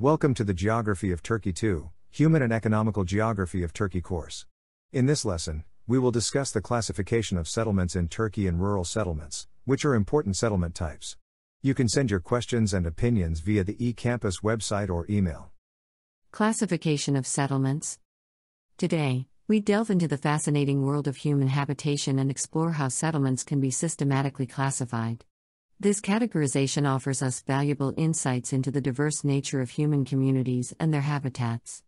Welcome to the Geography of Turkey 2, Human and Economical Geography of Turkey course. In this lesson, we will discuss the classification of settlements in Turkey and rural settlements, which are important settlement types. You can send your questions and opinions via the eCampus website or email. Classification of settlements. Today, we delve into the fascinating world of human habitation and explore how settlements can be systematically classified. This categorization offers us valuable insights into the diverse nature of human communities and their habitats.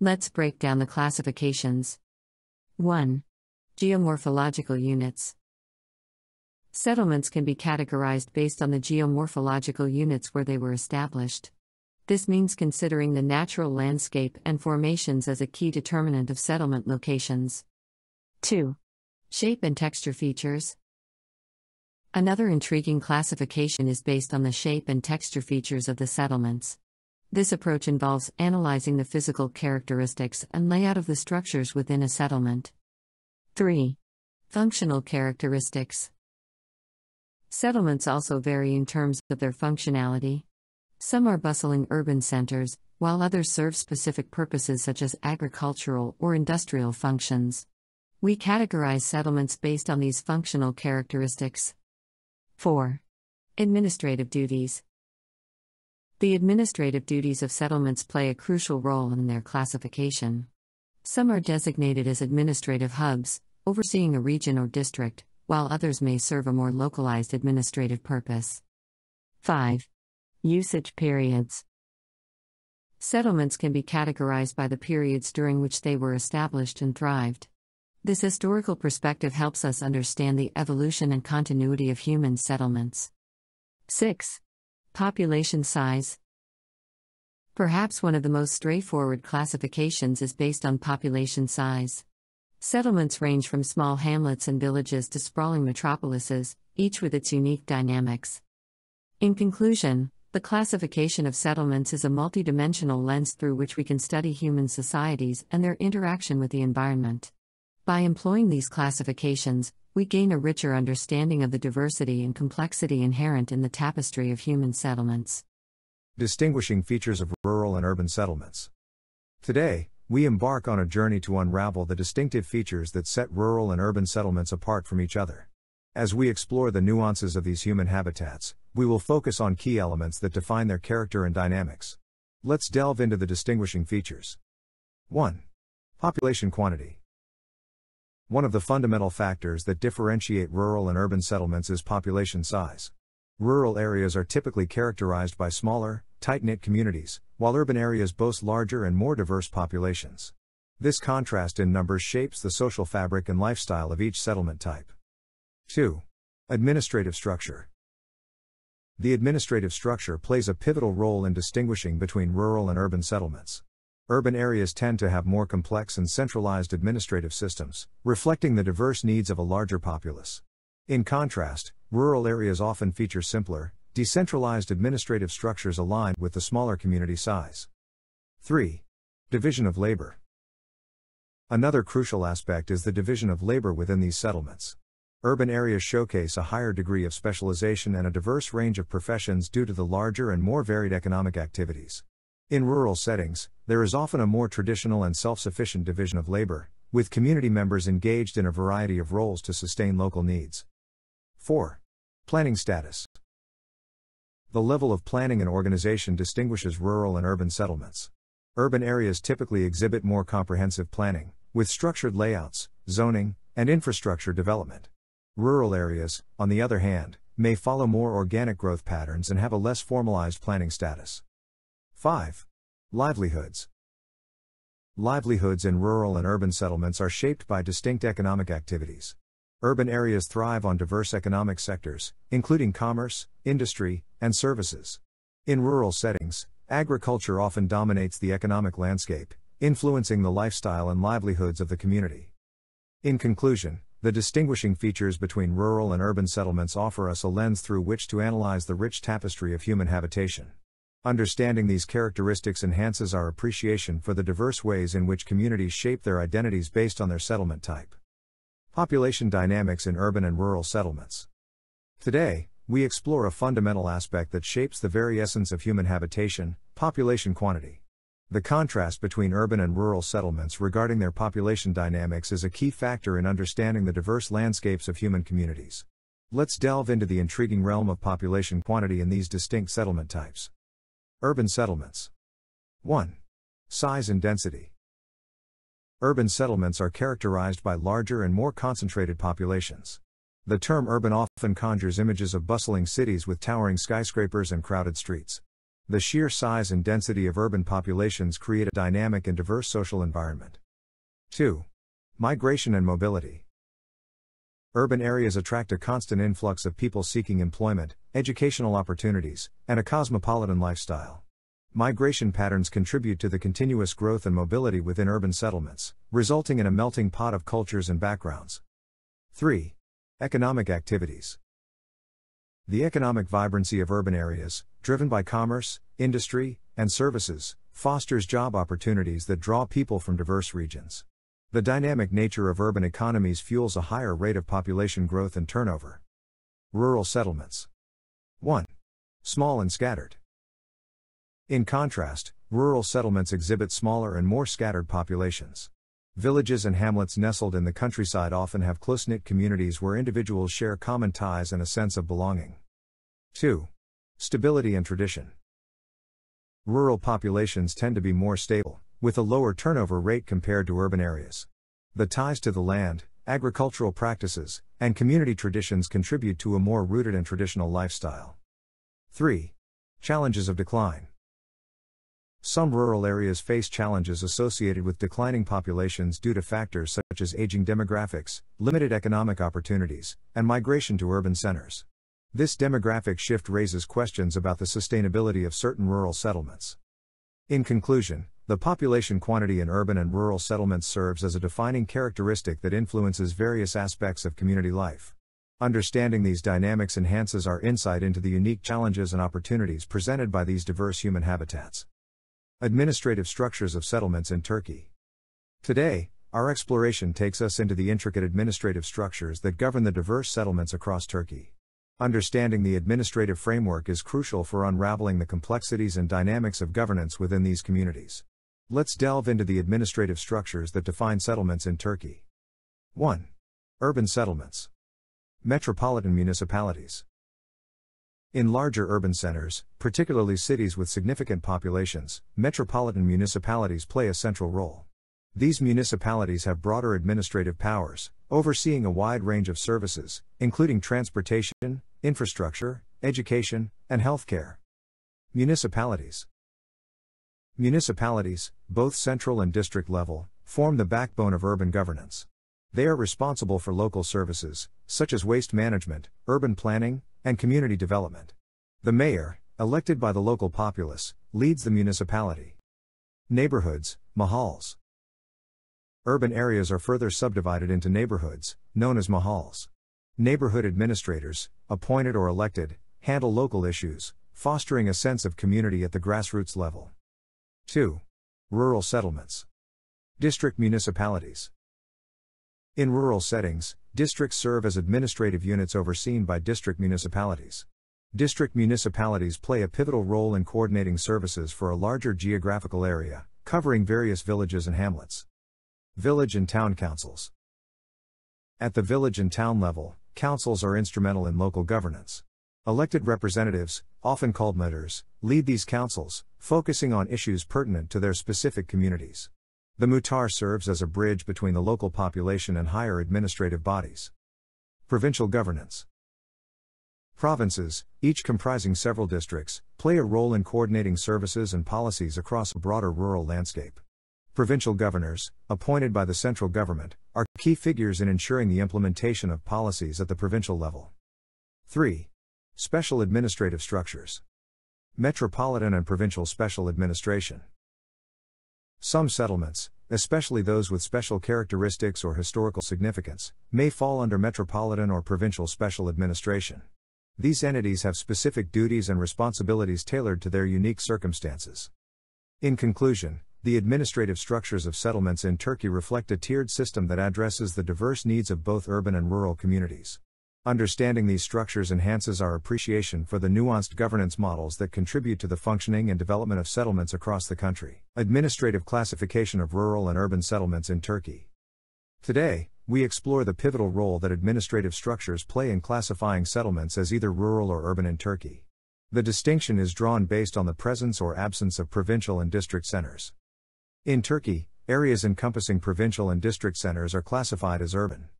Let's break down the classifications. 1. Geomorphological units. Settlements can be categorized based on the geomorphological units where they were established. This means considering the natural landscape and formations as a key determinant of settlement locations. 2. Shape and texture features. Another intriguing classification is based on the shape and texture features of the settlements. This approach involves analyzing the physical characteristics and layout of the structures within a settlement. 3. Functional characteristics. Settlements also vary in terms of their functionality. Some are bustling urban centers, while others serve specific purposes such as agricultural or industrial functions. We categorize settlements based on these functional characteristics. 4. Administrative duties. The administrative duties of settlements play a crucial role in their classification. Some are designated as administrative hubs, overseeing a region or district, while others may serve a more localized administrative purpose. 5. Usage periods. Settlements can be categorized by the periods during which they were established and thrived. This historical perspective helps us understand the evolution and continuity of human settlements. 6. Population size. Perhaps one of the most straightforward classifications is based on population size. Settlements range from small hamlets and villages to sprawling metropolises, each with its unique dynamics. In conclusion, the classification of settlements is a multidimensional lens through which we can study human societies and their interaction with the environment. By employing these classifications, we gain a richer understanding of the diversity and complexity inherent in the tapestry of human settlements. Distinguishing features of rural and urban settlements. Today, we embark on a journey to unravel the distinctive features that set rural and urban settlements apart from each other. As we explore the nuances of these human habitats, we will focus on key elements that define their character and dynamics. Let's delve into the distinguishing features. 1. Population quantity. One of the fundamental factors that differentiate rural and urban settlements is population size. Rural areas are typically characterized by smaller, tight-knit communities, while urban areas boast larger and more diverse populations. This contrast in numbers shapes the social fabric and lifestyle of each settlement type. 2. Administrative structure. The administrative structure plays a pivotal role in distinguishing between rural and urban settlements. Urban areas tend to have more complex and centralized administrative systems, reflecting the diverse needs of a larger populace. In contrast, rural areas often feature simpler, decentralized administrative structures aligned with the smaller community size. 3. Division of labor. Another crucial aspect is the division of labor within these settlements. Urban areas showcase a higher degree of specialization and a diverse range of professions due to the larger and more varied economic activities. In rural settings, there is often a more traditional and self-sufficient division of labor, with community members engaged in a variety of roles to sustain local needs. 4. Planning status. The level of planning and organization distinguishes rural and urban settlements. Urban areas typically exhibit more comprehensive planning, with structured layouts, zoning, and infrastructure development. Rural areas, on the other hand, may follow more organic growth patterns and have a less formalized planning status. 5. Livelihoods. Livelihoods in rural and urban settlements are shaped by distinct economic activities. Urban areas thrive on diverse economic sectors, including commerce, industry, and services. In rural settings, agriculture often dominates the economic landscape, influencing the lifestyle and livelihoods of the community. In conclusion, the distinguishing features between rural and urban settlements offer us a lens through which to analyze the rich tapestry of human habitation. Understanding these characteristics enhances our appreciation for the diverse ways in which communities shape their identities based on their settlement type. Population dynamics in urban and rural settlements. Today, we explore a fundamental aspect that shapes the very essence of human habitation, population quantity. The contrast between urban and rural settlements regarding their population dynamics is a key factor in understanding the diverse landscapes of human communities. Let's delve into the intriguing realm of population quantity in these distinct settlement types. Urban settlements. 1. Size and density. Urban settlements are characterized by larger and more concentrated populations. The term urban often conjures images of bustling cities with towering skyscrapers and crowded streets. The sheer size and density of urban populations create a dynamic and diverse social environment. 2. Migration and mobility. Urban areas attract a constant influx of people seeking employment, educational opportunities, and a cosmopolitan lifestyle. Migration patterns contribute to the continuous growth and mobility within urban settlements, resulting in a melting pot of cultures and backgrounds. 3. Economic activities. The economic vibrancy of urban areas, driven by commerce, industry, and services, fosters job opportunities that draw people from diverse regions. The dynamic nature of urban economies fuels a higher rate of population growth and turnover. Rural settlements. 1. Small and scattered. In contrast, rural settlements exhibit smaller and more scattered populations. Villages and hamlets nestled in the countryside often have close-knit communities where individuals share common ties and a sense of belonging. 2. Stability and tradition. Rural populations tend to be more stable, with a lower turnover rate compared to urban areas. The ties to the land, agricultural practices, and community traditions contribute to a more rooted and traditional lifestyle. 3. Challenges of decline. Some rural areas face challenges associated with declining populations due to factors such as aging demographics, limited economic opportunities, and migration to urban centers. This demographic shift raises questions about the sustainability of certain rural settlements. In conclusion, the population quantity in urban and rural settlements serves as a defining characteristic that influences various aspects of community life. Understanding these dynamics enhances our insight into the unique challenges and opportunities presented by these diverse human habitats. Administrative structures of settlements in Turkey. Today, our exploration takes us into the intricate administrative structures that govern the diverse settlements across Turkey. Understanding the administrative framework is crucial for unraveling the complexities and dynamics of governance within these communities. Let's delve into the administrative structures that define settlements in Turkey. 1. Urban settlements. Metropolitan municipalities. In larger urban centers, particularly cities with significant populations, metropolitan municipalities play a central role. These municipalities have broader administrative powers, overseeing a wide range of services, including transportation, infrastructure, education, and healthcare. Municipalities. Municipalities, both central and district level, form the backbone of urban governance. They are responsible for local services, such as waste management, urban planning, and community development. The mayor, elected by the local populace, leads the municipality. Neighborhoods, mahals. Urban areas are further subdivided into neighborhoods, known as mahals. Neighborhood administrators, appointed or elected, handle local issues, fostering a sense of community at the grassroots level. 2. Rural settlements. District municipalities. In rural settings, districts serve as administrative units overseen by district municipalities. District municipalities play a pivotal role in coordinating services for a larger geographical area, covering various villages and hamlets. Village and town councils. At the village and town level, councils are instrumental in local governance. Elected representatives, often called muters, lead these councils, focusing on issues pertinent to their specific communities. The muhtar serves as a bridge between the local population and higher administrative bodies. Provincial governance. Provinces, each comprising several districts, play a role in coordinating services and policies across a broader rural landscape. Provincial governors, appointed by the central government, are key figures in ensuring the implementation of policies at the provincial level. 3. Special administrative structures. Metropolitan and provincial special administration. Some settlements, especially those with special characteristics or historical significance, may fall under metropolitan or provincial special administration. These entities have specific duties and responsibilities tailored to their unique circumstances. In conclusion, the administrative structures of settlements in Turkey reflect a tiered system that addresses the diverse needs of both urban and rural communities. Understanding these structures enhances our appreciation for the nuanced governance models that contribute to the functioning and development of settlements across the country. Administrative classification of rural and urban settlements in Turkey. Today, we explore the pivotal role that administrative structures play in classifying settlements as either rural or urban in Turkey. The distinction is drawn based on the presence or absence of provincial and district centers. In Turkey, areas encompassing provincial and district centers are classified as urban.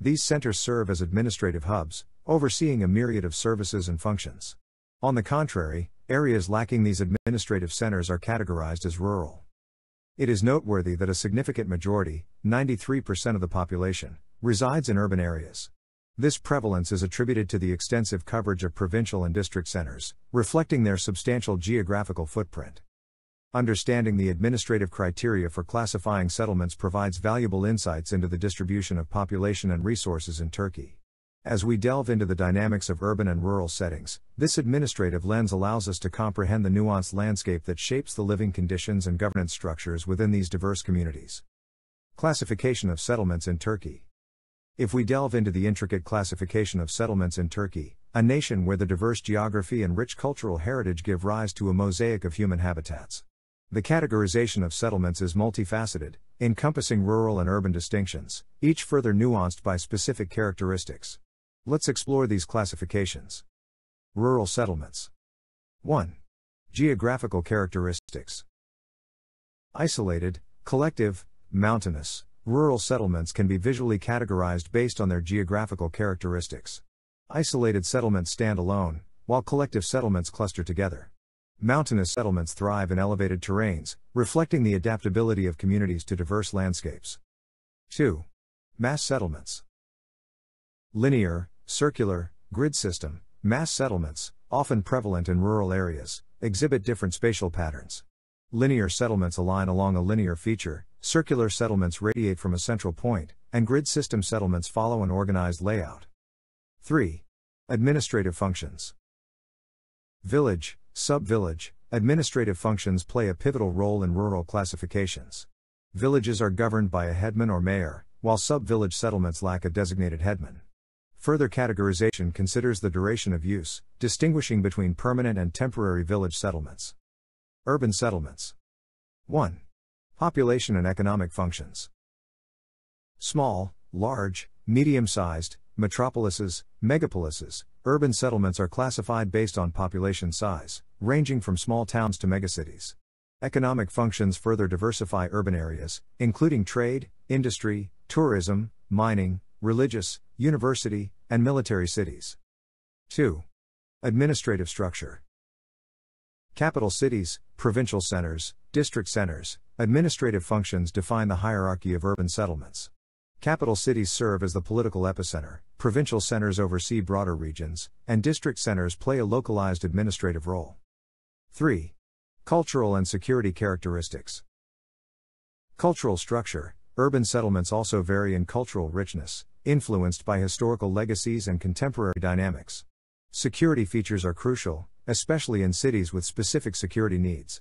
These centers serve as administrative hubs, overseeing a myriad of services and functions. On the contrary, areas lacking these administrative centers are categorized as rural. It is noteworthy that a significant majority, 93% of the population, resides in urban areas. This prevalence is attributed to the extensive coverage of provincial and district centers, reflecting their substantial geographical footprint. Understanding the administrative criteria for classifying settlements provides valuable insights into the distribution of population and resources in Turkey. As we delve into the dynamics of urban and rural settings, this administrative lens allows us to comprehend the nuanced landscape that shapes the living conditions and governance structures within these diverse communities. Classification of settlements in Turkey. If we delve into the intricate classification of settlements in Turkey, a nation where the diverse geography and rich cultural heritage give rise to a mosaic of human habitats. The categorization of settlements is multifaceted, encompassing rural and urban distinctions, each further nuanced by specific characteristics. Let's explore these classifications. Rural settlements. 1. Geographical characteristics. Isolated, collective, mountainous, rural settlements can be visually categorized based on their geographical characteristics. Isolated settlements stand alone, while collective settlements cluster together. Mountainous settlements thrive in elevated terrains, reflecting the adaptability of communities to diverse landscapes. 2. Mass settlements. Linear, circular, grid system, mass settlements, often prevalent in rural areas, exhibit different spatial patterns. Linear settlements align along a linear feature, circular settlements radiate from a central point, and grid system settlements follow an organized layout. 3. Administrative functions. Village, sub-village, administrative functions play a pivotal role in rural classifications. Villages are governed by a headman or mayor, while sub-village settlements lack a designated headman. Further categorization considers the duration of use, distinguishing between permanent and temporary village settlements. Urban settlements. 1. Population and economic functions. Small, large, medium-sized, metropolises, megapolises, urban settlements are classified based on population size, ranging from small towns to megacities. Economic functions further diversify urban areas, including trade, industry, tourism, mining, religious, university, and military cities. 2. Administrative structure. Capital cities, provincial centers, district centers, administrative functions define the hierarchy of urban settlements. Capital cities serve as the political epicenter, provincial centers oversee broader regions, and district centers play a localized administrative role. 3. Cultural and security characteristics. Cultural structure. Urban settlements also vary in cultural richness, influenced by historical legacies and contemporary dynamics. Security features are crucial, especially in cities with specific security needs.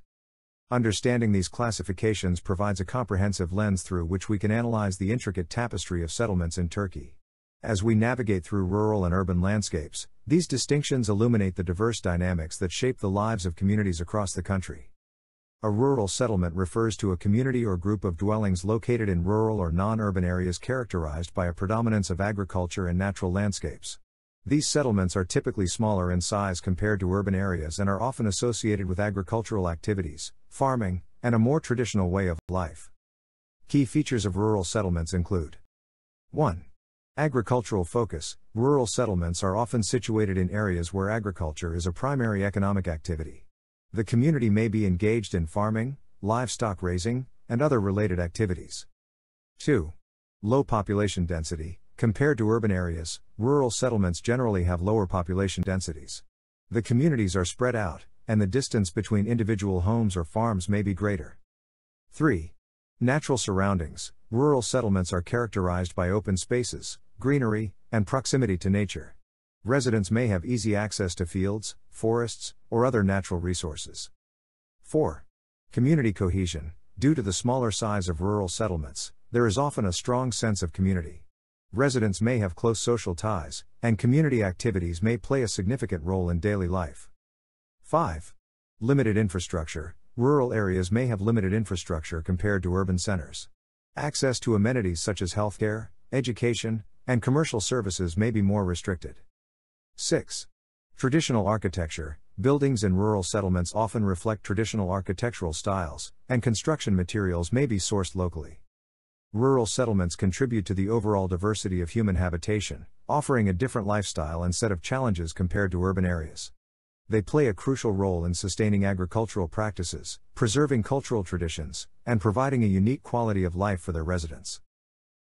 Understanding these classifications provides a comprehensive lens through which we can analyze the intricate tapestry of settlements in Turkey. As we navigate through rural and urban landscapes, these distinctions illuminate the diverse dynamics that shape the lives of communities across the country. A rural settlement refers to a community or group of dwellings located in rural or non-urban areas characterized by a predominance of agriculture and natural landscapes. These settlements are typically smaller in size compared to urban areas and are often associated with agricultural activities, farming, and a more traditional way of life. Key features of rural settlements include 1. Agricultural focus. Rural settlements are often situated in areas where agriculture is a primary economic activity. The community may be engaged in farming, livestock raising, and other related activities. 2. Low population density. Compared to urban areas, rural settlements generally have lower population densities. The communities are spread out, and the distance between individual homes or farms may be greater. 3. Natural surroundings. Rural settlements are characterized by open spaces, greenery, and proximity to nature. Residents may have easy access to fields, forests, or other natural resources. 4. Community cohesion. Due to the smaller size of rural settlements, there is often a strong sense of community. residents may have close social ties, and community activities may play a significant role in daily life. 5. Limited infrastructure. Rural areas may have limited infrastructure compared to urban centers. Access to amenities such as healthcare, education, and commercial services may be more restricted. 6. Traditional architecture. Buildings in rural settlements often reflect traditional architectural styles, and construction materials may be sourced locally. Rural settlements contribute to the overall diversity of human habitation, offering a different lifestyle and set of challenges compared to urban areas. They play a crucial role in sustaining agricultural practices, preserving cultural traditions, and providing a unique quality of life for their residents.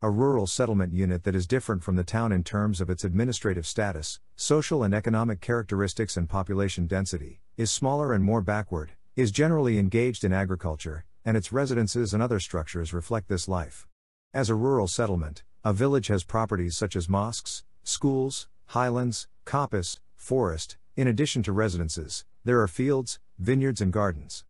A rural settlement unit that is different from the town in terms of its administrative status, social and economic characteristics, and population density, is smaller and more backward, is generally engaged in agriculture, and its residences and other structures reflect this life. As a rural settlement, a village has properties such as mosques, schools, highlands, coppice, forest. In addition to residences, there are fields, vineyards, and gardens.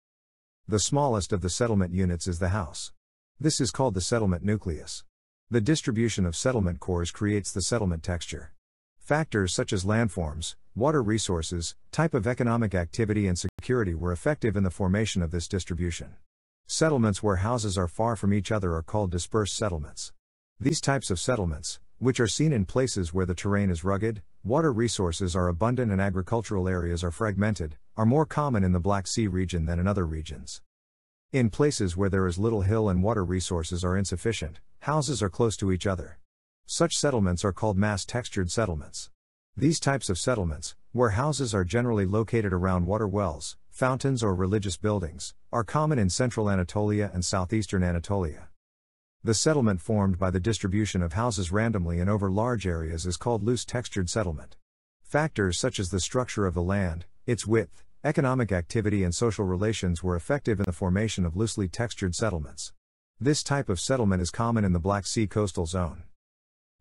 The smallest of the settlement units is the house. This is called the settlement nucleus. The distribution of settlement cores creates the settlement texture. Factors such as landforms, water resources, type of economic activity, and security were effective in the formation of this distribution. Settlements where houses are far from each other are called dispersed settlements. These types of settlements, which are seen in places where the terrain is rugged, water resources are abundant, and agricultural areas are fragmented, are more common in the Black Sea region than in other regions. In places where there is little hill and water resources are insufficient, houses are close to each other. Such settlements are called mass-textured settlements. These types of settlements, where houses are generally located around water wells, fountains, or religious buildings, are common in central Anatolia and southeastern Anatolia. The settlement formed by the distribution of houses randomly and over large areas is called loose-textured settlement. Factors such as the structure of the land, its width, economic activity, and social relations were effective in the formation of loosely textured settlements. This type of settlement is common in the Black Sea coastal zone.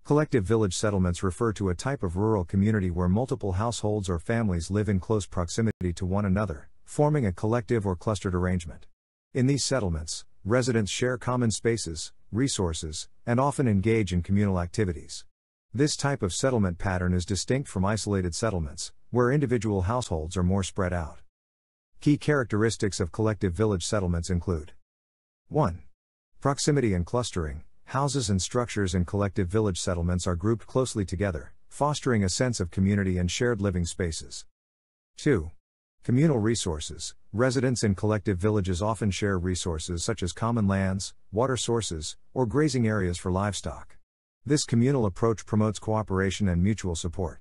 Collective village settlements refer to a type of rural community where multiple households or families live in close proximity to one another, forming a collective or clustered arrangement. In these settlements, residents share common spaces, resources, and often engage in communal activities. This type of settlement pattern is distinct from isolated settlements, where individual households are more spread out. Key characteristics of collective village settlements include: 1. Proximity and clustering. Houses and structures in collective village settlements are grouped closely together, fostering a sense of community and shared living spaces. 2. Communal resources. Residents in collective villages often share resources such as common lands, water sources, or grazing areas for livestock. This communal approach promotes cooperation and mutual support.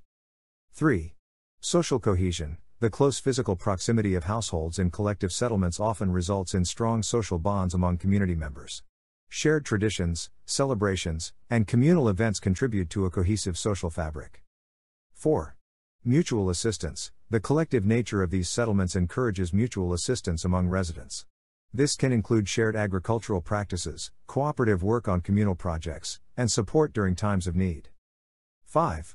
3. Social cohesion. The close physical proximity of households in collective settlements often results in strong social bonds among community members. Shared traditions, celebrations, and communal events contribute to a cohesive social fabric. 4. Mutual assistance. The collective nature of these settlements encourages mutual assistance among residents. This can include shared agricultural practices, cooperative work on communal projects, and support during times of need. 5.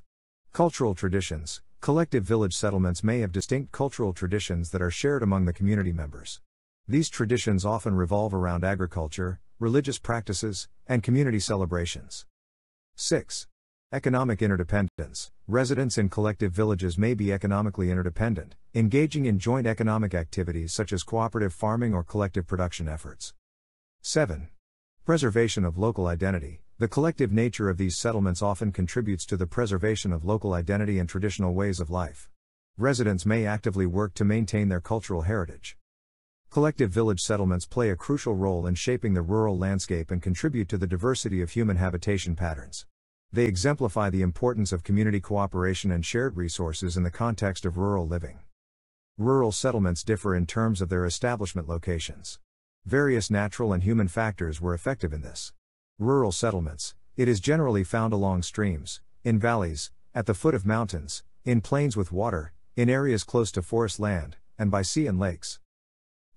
Cultural traditions. Collective village settlements may have distinct cultural traditions that are shared among the community members. These traditions often revolve around agriculture, religious practices, and community celebrations. 6. Economic interdependence. Residents in collective villages may be economically interdependent, engaging in joint economic activities such as cooperative farming or collective production efforts. 7. Preservation of local identity. The collective nature of these settlements often contributes to the preservation of local identity and traditional ways of life. Residents may actively work to maintain their cultural heritage. Collective village settlements play a crucial role in shaping the rural landscape and contribute to the diversity of human habitation patterns. They exemplify the importance of community cooperation and shared resources in the context of rural living. Rural settlements differ in terms of their establishment locations. Various natural and human factors were effective in this. Rural settlements, it is generally found along streams, in valleys, at the foot of mountains, in plains with water, in areas close to forest land, and by sea and lakes.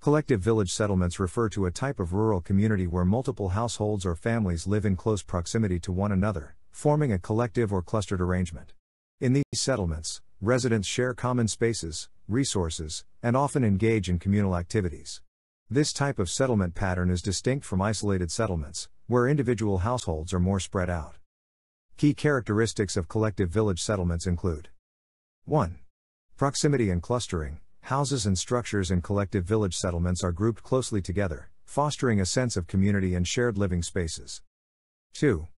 Collective village settlements refer to a type of rural community where multiple households or families live in close proximity to one another, forming a collective or clustered arrangement. In these settlements, residents share common spaces, resources, and often engage in communal activities. This type of settlement pattern is distinct from isolated settlements, where individual households are more spread out. Key characteristics of collective village settlements include 1. Proximity and clustering. Houses and structures in collective village settlements are grouped closely together, fostering a sense of community and shared living spaces. 2.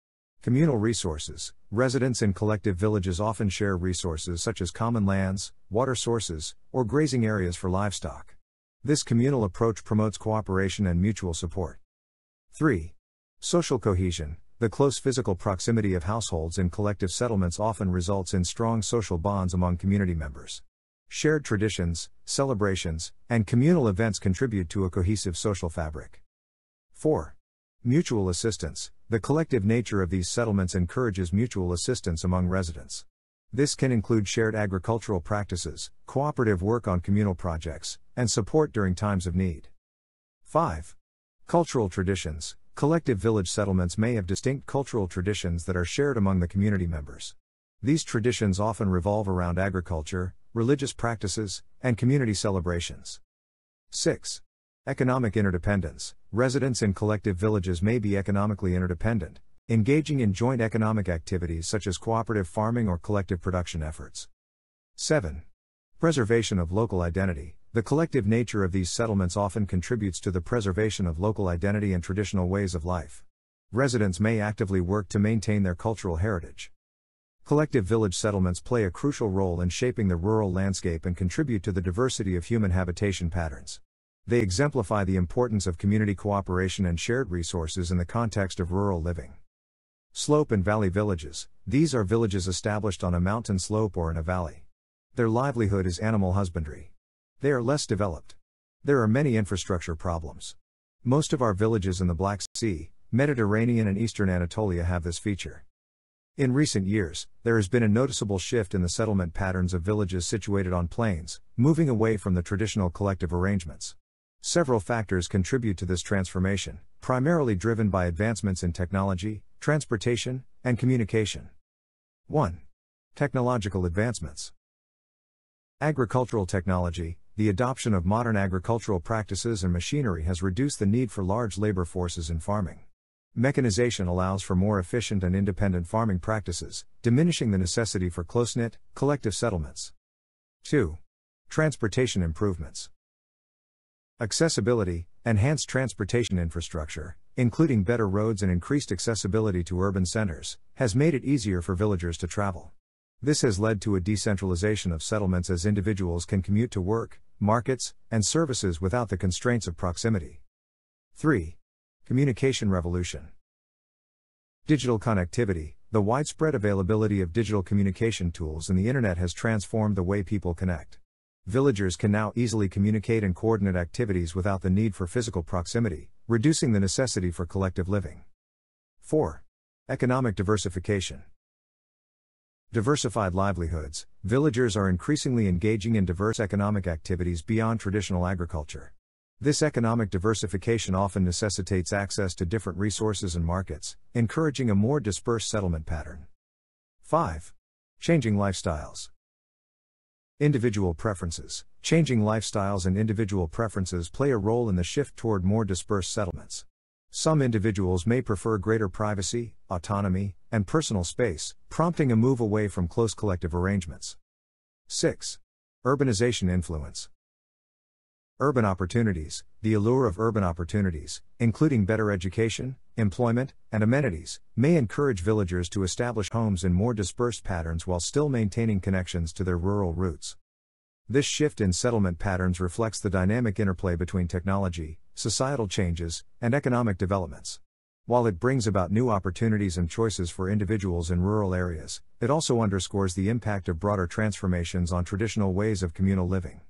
Communal resources. Residents in collective villages often share resources such as common lands, water sources, or grazing areas for livestock. This communal approach promotes cooperation and mutual support. 3. Social cohesion. The close physical proximity of households in collective settlements often results in strong social bonds among community members. Shared traditions, celebrations, and communal events contribute to a cohesive social fabric. 4. Mutual assistance. The collective nature of these settlements encourages mutual assistance among residents. This can include shared agricultural practices, cooperative work on communal projects, and support during times of need. 5. Cultural traditions. Collective village settlements may have distinct cultural traditions that are shared among the community members. These traditions often revolve around agriculture, religious practices, and community celebrations. 6. Economic interdependence. Residents in collective villages may be economically interdependent, engaging in joint economic activities such as cooperative farming or collective production efforts. 7. Preservation of local identity. The collective nature of these settlements often contributes to the preservation of local identity and traditional ways of life. Residents may actively work to maintain their cultural heritage. Collective village settlements play a crucial role in shaping the rural landscape and contribute to the diversity of human habitation patterns. They exemplify the importance of community cooperation and shared resources in the context of rural living. Slope and valley villages. These are villages established on a mountain slope or in a valley. Their livelihood is animal husbandry. They are less developed. There are many infrastructure problems. Most of our villages in the Black Sea, Mediterranean, and Eastern Anatolia have this feature. In recent years, there has been a noticeable shift in the settlement patterns of villages situated on plains, moving away from the traditional collective arrangements. Several factors contribute to this transformation, primarily driven by advancements in technology, transportation, and communication. 1. Technological advancements. Agricultural technology. The adoption of modern agricultural practices and machinery has reduced the need for large labor forces in farming. Mechanization allows for more efficient and independent farming practices, diminishing the necessity for close-knit, collective settlements. 2. Transportation improvements. Accessibility. Enhanced transportation infrastructure, including better roads and increased accessibility to urban centers, has made it easier for villagers to travel. This has led to a decentralization of settlements as individuals can commute to work, markets, and services without the constraints of proximity. 3. Communication revolution. Digital connectivity. The widespread availability of digital communication tools and the internet has transformed the way people connect. Villagers can now easily communicate and coordinate activities without the need for physical proximity, reducing the necessity for collective living. 4. Economic diversification. Diversified livelihoods. Villagers are increasingly engaging in diverse economic activities beyond traditional agriculture. This economic diversification often necessitates access to different resources and markets, encouraging a more dispersed settlement pattern. 5. Changing lifestyles. Individual preferences. Changing lifestyles and individual preferences play a role in the shift toward more dispersed settlements. Some individuals may prefer greater privacy, autonomy, and personal space, prompting a move away from close collective arrangements. 6. Urbanization influence. Urban opportunities. The allure of urban opportunities, including better education, employment, and amenities, may encourage villagers to establish homes in more dispersed patterns while still maintaining connections to their rural roots. This shift in settlement patterns reflects the dynamic interplay between technology, societal changes, and economic developments. While it brings about new opportunities and choices for individuals in rural areas, it also underscores the impact of broader transformations on traditional ways of communal living.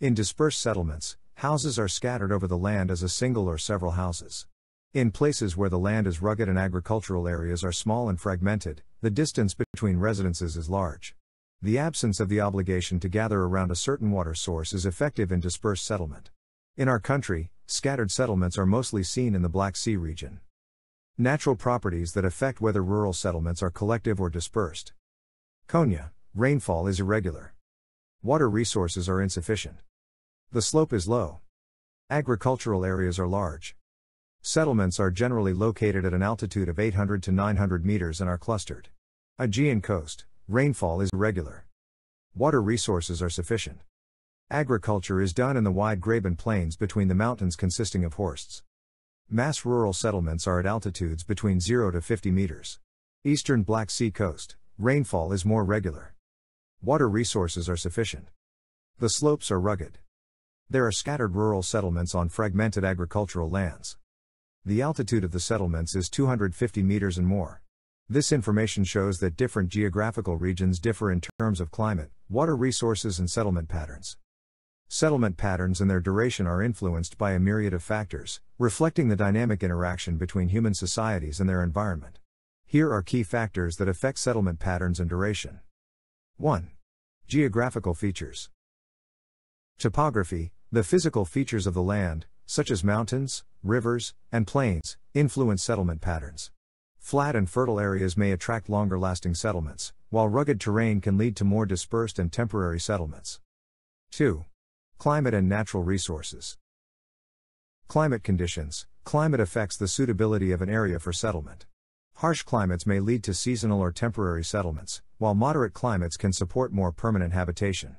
In dispersed settlements, houses are scattered over the land as a single or several houses. In places where the land is rugged and agricultural areas are small and fragmented, the distance between residences is large. The absence of the obligation to gather around a certain water source is effective in dispersed settlement. In our country, scattered settlements are mostly seen in the Black Sea region. Natural properties that affect whether rural settlements are collective or dispersed. Konya. Rainfall is irregular. Water resources are insufficient. The slope is low. Agricultural areas are large. Settlements are generally located at an altitude of 800 to 900 meters and are clustered. Aegean coast, rainfall is irregular. Water resources are sufficient. Agriculture is done in the wide Graben plains between the mountains consisting of horsts. Mass rural settlements are at altitudes between 0 to 50 meters. Eastern Black Sea coast, rainfall is more regular. Water resources are sufficient. The slopes are rugged. There are scattered rural settlements on fragmented agricultural lands. The altitude of the settlements is 250 meters and more. This information shows that different geographical regions differ in terms of climate, water resources, and settlement patterns. Settlement patterns and their duration are influenced by a myriad of factors, reflecting the dynamic interaction between human societies and their environment. Here are key factors that affect settlement patterns and duration. 1. Geographical features. Topography, the physical features of the land, such as mountains, rivers, and plains, influence settlement patterns. Flat and fertile areas may attract longer-lasting settlements, while rugged terrain can lead to more dispersed and temporary settlements. 2. Climate and natural resources. Climate conditions. Climate affects the suitability of an area for settlement. Harsh climates may lead to seasonal or temporary settlements, while moderate climates can support more permanent habitation.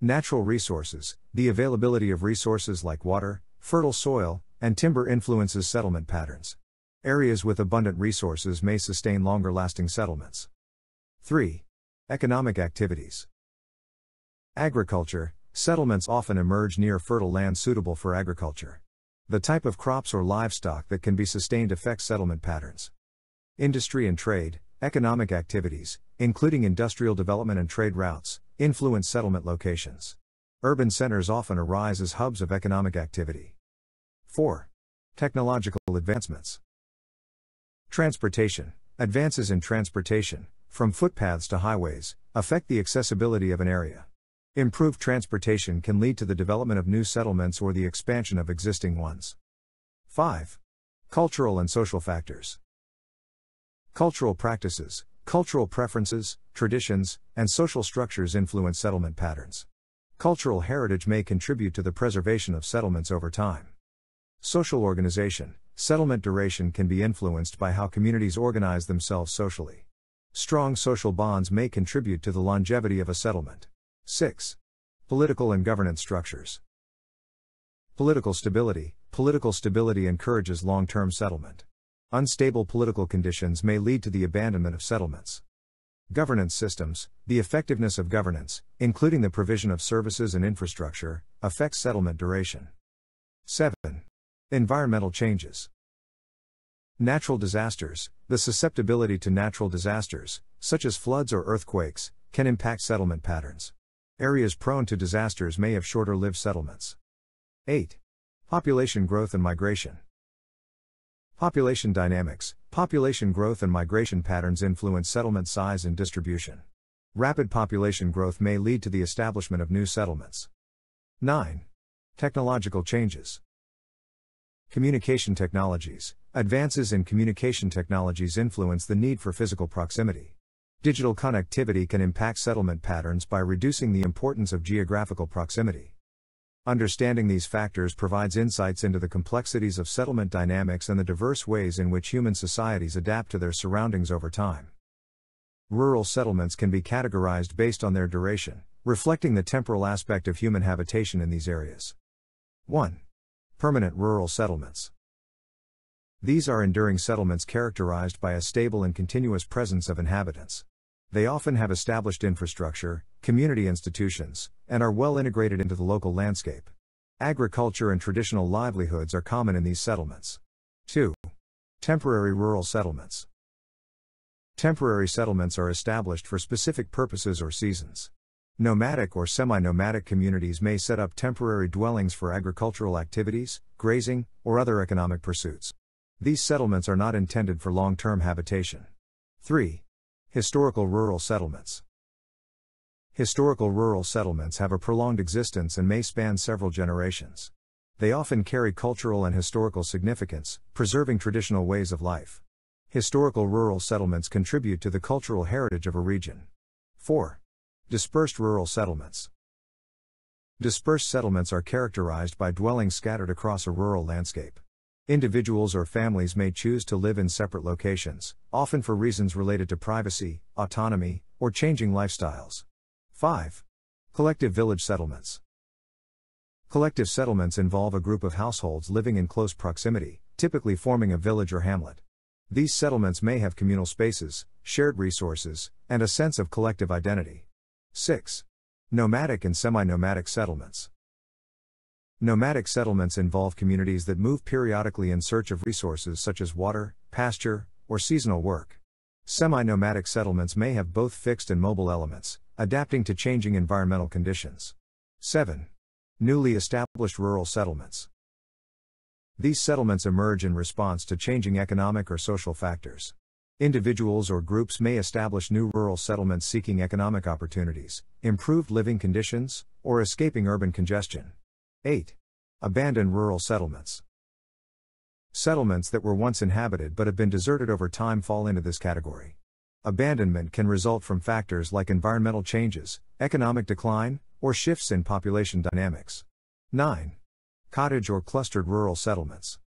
Natural resources. The availability of resources like water, fertile soil, and timber influences settlement patterns. Areas with abundant resources may sustain longer-lasting settlements. 3. Economic activities. Agriculture. Settlements often emerge near fertile land suitable for agriculture. The type of crops or livestock that can be sustained affects settlement patterns. Industry and trade. Economic activities, including industrial development and trade routes, influence settlement locations. Urban centers often arise as hubs of economic activity. 4. Technological advancements. Transportation. Advances in transportation, from footpaths to highways, affect the accessibility of an area. Improved transportation can lead to the development of new settlements or the expansion of existing ones. 5. Cultural and social factors. Cultural practices, cultural preferences, traditions, and social structures influence settlement patterns. Cultural heritage may contribute to the preservation of settlements over time. Social organization. Settlement duration can be influenced by how communities organize themselves socially. Strong social bonds may contribute to the longevity of a settlement. 6. Political and governance structures. Political stability. Political stability encourages long-term settlement. Unstable political conditions may lead to the abandonment of settlements. Governance systems. The effectiveness of governance, including the provision of services and infrastructure, affects settlement duration. 7. Environmental changes. Natural disasters. The susceptibility to natural disasters, such as floods or earthquakes, can impact settlement patterns. Areas prone to disasters may have shorter-lived settlements. 8. Population growth and migration. Population dynamics. Population growth and migration patterns influence settlement size and distribution. Rapid population growth may lead to the establishment of new settlements. 9. Technological changes. Communication technologies. Advances in communication technologies influence the need for physical proximity. Digital connectivity can impact settlement patterns by reducing the importance of geographical proximity. Understanding these factors provides insights into the complexities of settlement dynamics and the diverse ways in which human societies adapt to their surroundings over time. Rural settlements can be categorized based on their duration, reflecting the temporal aspect of human habitation in these areas. 1. Permanent rural settlements. These are enduring settlements characterized by a stable and continuous presence of inhabitants. They often have established infrastructure, community institutions, and are well integrated into the local landscape. Agriculture and traditional livelihoods are common in these settlements. 2. Temporary rural settlements. Temporary settlements are established for specific purposes or seasons. Nomadic or semi-nomadic communities may set up temporary dwellings for agricultural activities, grazing, or other economic pursuits. These settlements are not intended for long-term habitation. 3. Historical rural settlements. Historical rural settlements have a prolonged existence and may span several generations. They often carry cultural and historical significance, preserving traditional ways of life. Historical rural settlements contribute to the cultural heritage of a region. 4. Dispersed rural settlements. Dispersed settlements are characterized by dwellings scattered across a rural landscape. Individuals or families may choose to live in separate locations, often for reasons related to privacy, autonomy, or changing lifestyles. 5. Collective village settlements. Collective settlements involve a group of households living in close proximity, typically forming a village or hamlet. These settlements may have communal spaces, shared resources, and a sense of collective identity. 6. Nomadic and semi-nomadic settlements. Nomadic settlements involve communities that move periodically in search of resources such as water, pasture, or seasonal work. Semi-nomadic settlements may have both fixed and mobile elements, adapting to changing environmental conditions. 7. Newly established rural settlements. These settlements emerge in response to changing economic or social factors. Individuals or groups may establish new rural settlements seeking economic opportunities, improved living conditions, or escaping urban congestion. 8. Abandoned rural settlements. Settlements that were once inhabited but have been deserted over time fall into this category. Abandonment can result from factors like environmental changes, economic decline, or shifts in population dynamics. 9. Cottage or clustered rural settlements.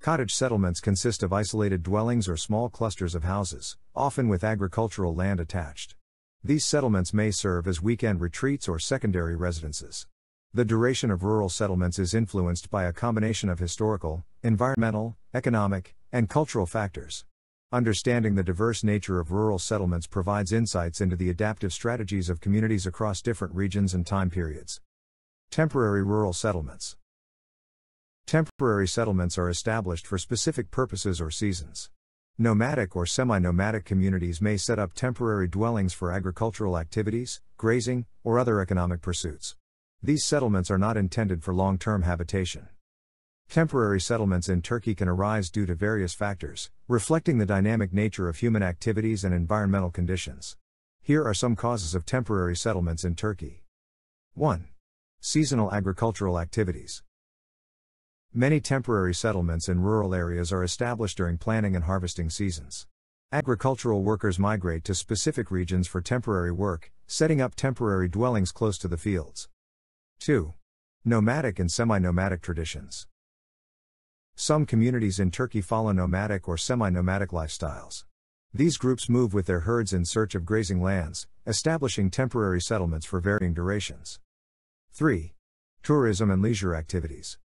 Cottage settlements consist of isolated dwellings or small clusters of houses, often with agricultural land attached. These settlements may serve as weekend retreats or secondary residences. The duration of rural settlements is influenced by a combination of historical, environmental, economic, and cultural factors. Understanding the diverse nature of rural settlements provides insights into the adaptive strategies of communities across different regions and time periods. Temporary rural settlements. Temporary settlements are established for specific purposes or seasons. Nomadic or semi-nomadic communities may set up temporary dwellings for agricultural activities, grazing, or other economic pursuits. These settlements are not intended for long-term habitation. Temporary settlements in Turkey can arise due to various factors, reflecting the dynamic nature of human activities and environmental conditions. Here are some causes of temporary settlements in Turkey. 1. Seasonal agricultural activities. Many temporary settlements in rural areas are established during planting and harvesting seasons. Agricultural workers migrate to specific regions for temporary work, setting up temporary dwellings close to the fields. 2. Nomadic and semi-nomadic traditions. Some communities in Turkey follow nomadic or semi-nomadic lifestyles. These groups move with their herds in search of grazing lands, establishing temporary settlements for varying durations. 3. Tourism and leisure activities.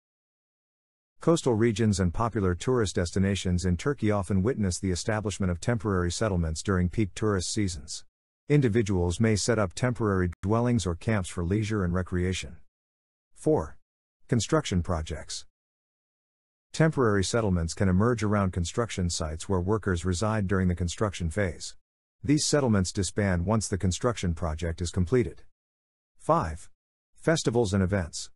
Coastal regions and popular tourist destinations in Turkey often witness the establishment of temporary settlements during peak tourist seasons. Individuals may set up temporary dwellings or camps for leisure and recreation. 4. Construction projects. Temporary settlements can emerge around construction sites where workers reside during the construction phase. These settlements disband once the construction project is completed. 5. Festivals and events.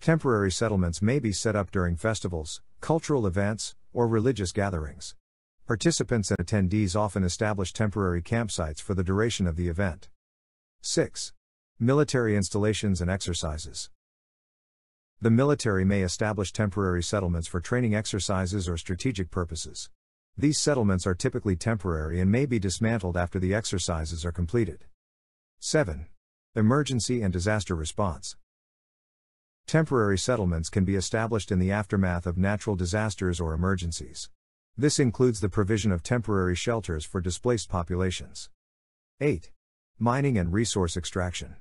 Temporary settlements may be set up during festivals, cultural events, or religious gatherings. Participants and attendees often establish temporary campsites for the duration of the event. 6. Military installations and exercises. The military may establish temporary settlements for training exercises or strategic purposes. These settlements are typically temporary and may be dismantled after the exercises are completed. 7. Emergency and disaster response. Temporary settlements can be established in the aftermath of natural disasters or emergencies. This includes the provision of temporary shelters for displaced populations. 8. Mining and resource extraction.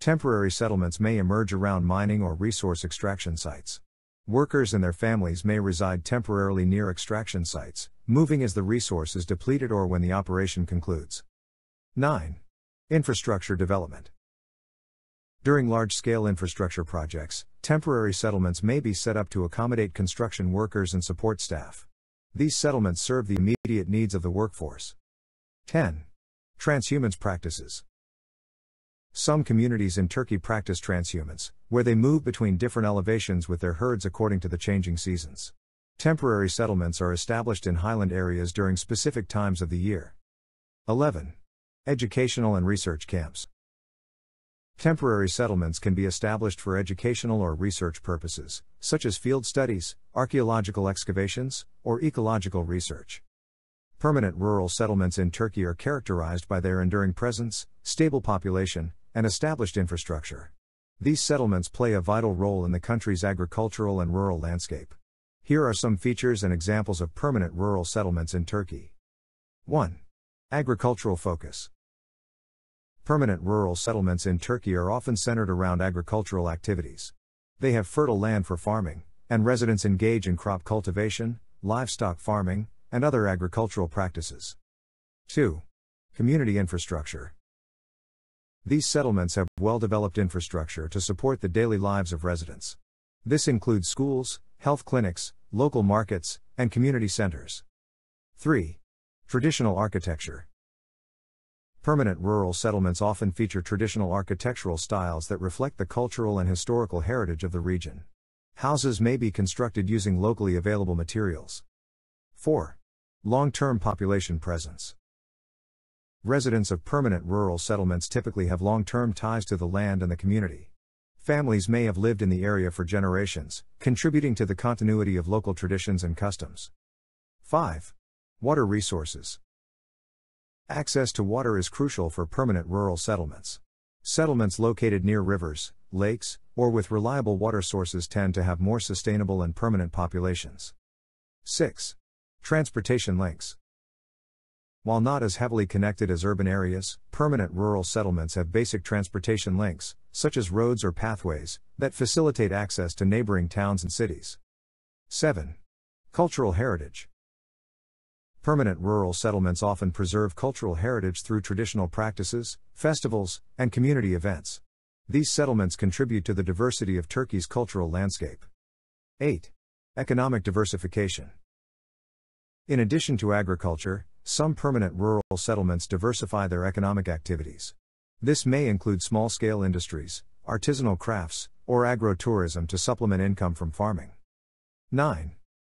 Temporary settlements may emerge around mining or resource extraction sites. Workers and their families may reside temporarily near extraction sites, moving as the resource is depleted or when the operation concludes. 9. Infrastructure development. During large-scale infrastructure projects, temporary settlements may be set up to accommodate construction workers and support staff. These settlements serve the immediate needs of the workforce. 10. Transhumance practices. Some communities in Turkey practice transhumance, where they move between different elevations with their herds according to the changing seasons. Temporary settlements are established in highland areas during specific times of the year. 11. Educational and research camps. Temporary settlements can be established for educational or research purposes, such as field studies, archaeological excavations, or ecological research. Permanent rural settlements in Turkey are characterized by their enduring presence, stable population, and established infrastructure. These settlements play a vital role in the country's agricultural and rural landscape. Here are some features and examples of permanent rural settlements in Turkey. 1. Agricultural focus. Permanent rural settlements in Turkey are often centered around agricultural activities. They have fertile land for farming, and residents engage in crop cultivation, livestock farming, and other agricultural practices. 2. Community infrastructure. These settlements have well-developed infrastructure to support the daily lives of residents. This includes schools, health clinics, local markets, and community centers. 3. Traditional architecture. Permanent rural settlements often feature traditional architectural styles that reflect the cultural and historical heritage of the region. Houses may be constructed using locally available materials. 4. Long-term population presence. Residents of permanent rural settlements typically have long-term ties to the land and the community. Families may have lived in the area for generations, contributing to the continuity of local traditions and customs. 5. Water resources. Access to water is crucial for permanent rural settlements. Settlements located near rivers, lakes, or with reliable water sources tend to have more sustainable and permanent populations. 6. Transportation links. While not as heavily connected as urban areas, permanent rural settlements have basic transportation links, such as roads or pathways, that facilitate access to neighboring towns and cities. 7. Cultural heritage. Permanent rural settlements often preserve cultural heritage through traditional practices, festivals, and community events. These settlements contribute to the diversity of Turkey's cultural landscape. 8. Economic diversification. In addition to agriculture, some permanent rural settlements diversify their economic activities. This may include small-scale industries, artisanal crafts, or agro-tourism to supplement income from farming. 9.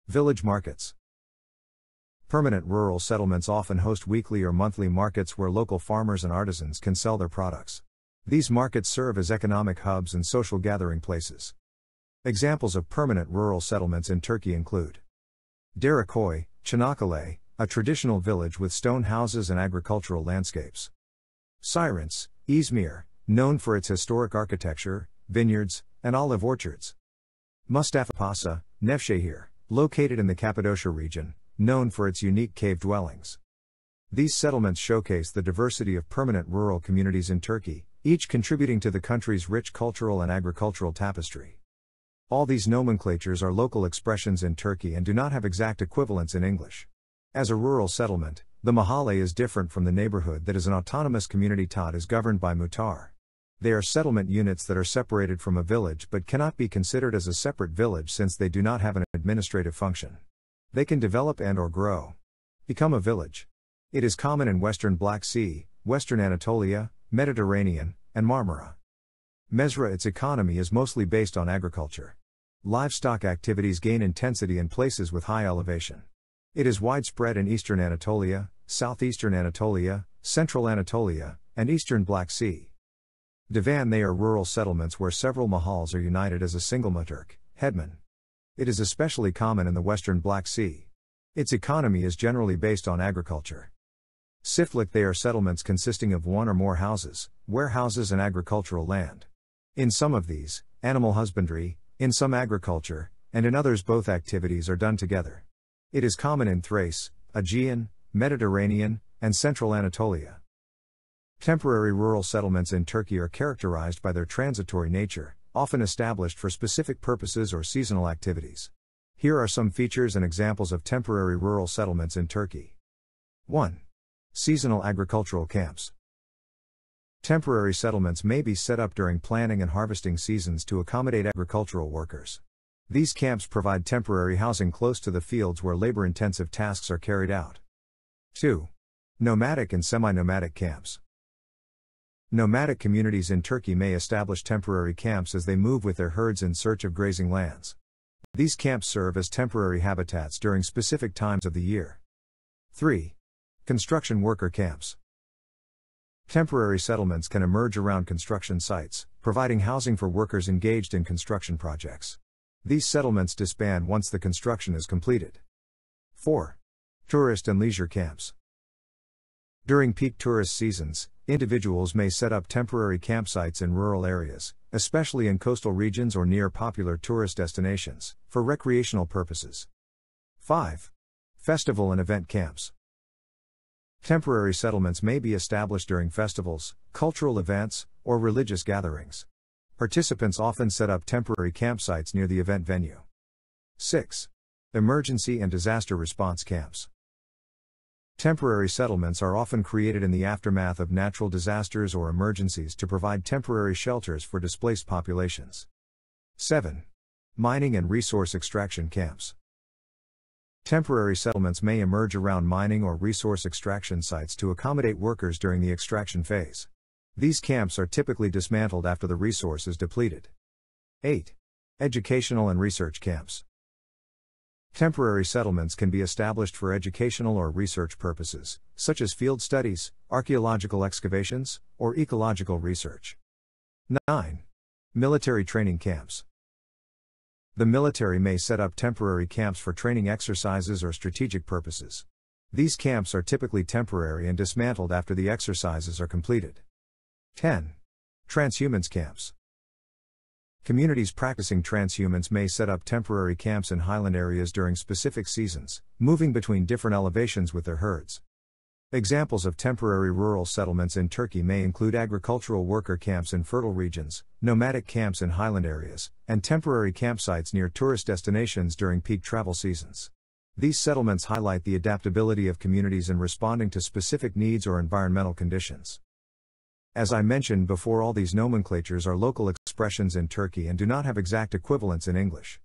Village markets. Permanent rural settlements often host weekly or monthly markets where local farmers and artisans can sell their products. These markets serve as economic hubs and social gathering places. Examples of permanent rural settlements in Turkey include Deraköy, Çanakkale, a traditional village with stone houses and agricultural landscapes. Sirens, Izmir, known for its historic architecture, vineyards, and olive orchards. Mustafa Pasha, Nevşehir, located in the Cappadocia region, known for its unique cave dwellings. These settlements showcase the diversity of permanent rural communities in Turkey, each contributing to the country's rich cultural and agricultural tapestry. All these nomenclatures are local expressions in Turkey and do not have exact equivalents in English. As a rural settlement, the mahalle is different from the neighborhood that is an autonomous community that is governed by muhtar. They are settlement units that are separated from a village but cannot be considered as a separate village since they do not have an administrative function. They can develop and/or grow. Become a village. It is common in western Black Sea, western Anatolia, Mediterranean, and Marmara. Mezra. Its economy is mostly based on agriculture. Livestock activities gain intensity in places with high elevation. It is widespread in eastern Anatolia, southeastern Anatolia, central Anatolia, and eastern Black Sea. Divan. They are rural settlements where several mahals are united as a single muhtarlık, headman. It is especially common in the western Black Sea. Its economy is generally based on agriculture. Çiftlik. They are settlements consisting of one or more houses, warehouses and agricultural land. In some of these, animal husbandry, in some agriculture, and in others both activities are done together. It is common in Thrace, Aegean, Mediterranean, and central Anatolia. Temporary rural settlements in Turkey are characterized by their transitory nature, often established for specific purposes or seasonal activities. Here are some features and examples of temporary rural settlements in Turkey. 1. Seasonal agricultural camps. Temporary settlements may be set up during planting and harvesting seasons to accommodate agricultural workers. These camps provide temporary housing close to the fields where labor-intensive tasks are carried out. 2. Nomadic and semi-nomadic camps. Nomadic communities in Turkey may establish temporary camps as they move with their herds in search of grazing lands. These camps serve as temporary habitats during specific times of the year. 3. Construction worker camps. Temporary settlements can emerge around construction sites, providing housing for workers engaged in construction projects. These settlements disband once the construction is completed. 4. Tourist and leisure camps. During peak tourist seasons, individuals may set up temporary campsites in rural areas, especially in coastal regions or near popular tourist destinations, for recreational purposes. 5. Festival and event camps. Temporary settlements may be established during festivals, cultural events, or religious gatherings. Participants often set up temporary campsites near the event venue. 6. Emergency and disaster response camps. Temporary settlements are often created in the aftermath of natural disasters or emergencies to provide temporary shelters for displaced populations. 7. Mining and resource extraction camps. Temporary settlements may emerge around mining or resource extraction sites to accommodate workers during the extraction phase. These camps are typically dismantled after the resource is depleted. 8. Educational and research camps. Temporary settlements can be established for educational or research purposes, such as field studies, archaeological excavations, or ecological research. 9. Military training camps. The military may set up temporary camps for training exercises or strategic purposes. These camps are typically temporary and dismantled after the exercises are completed. 10. Transhumance camps. Communities practicing transhumance may set up temporary camps in highland areas during specific seasons, moving between different elevations with their herds. Examples of temporary rural settlements in Turkey may include agricultural worker camps in fertile regions, nomadic camps in highland areas, and temporary campsites near tourist destinations during peak travel seasons. These settlements highlight the adaptability of communities in responding to specific needs or environmental conditions. As I mentioned before, all these nomenclatures are local expressions in Turkey and do not have exact equivalents in English.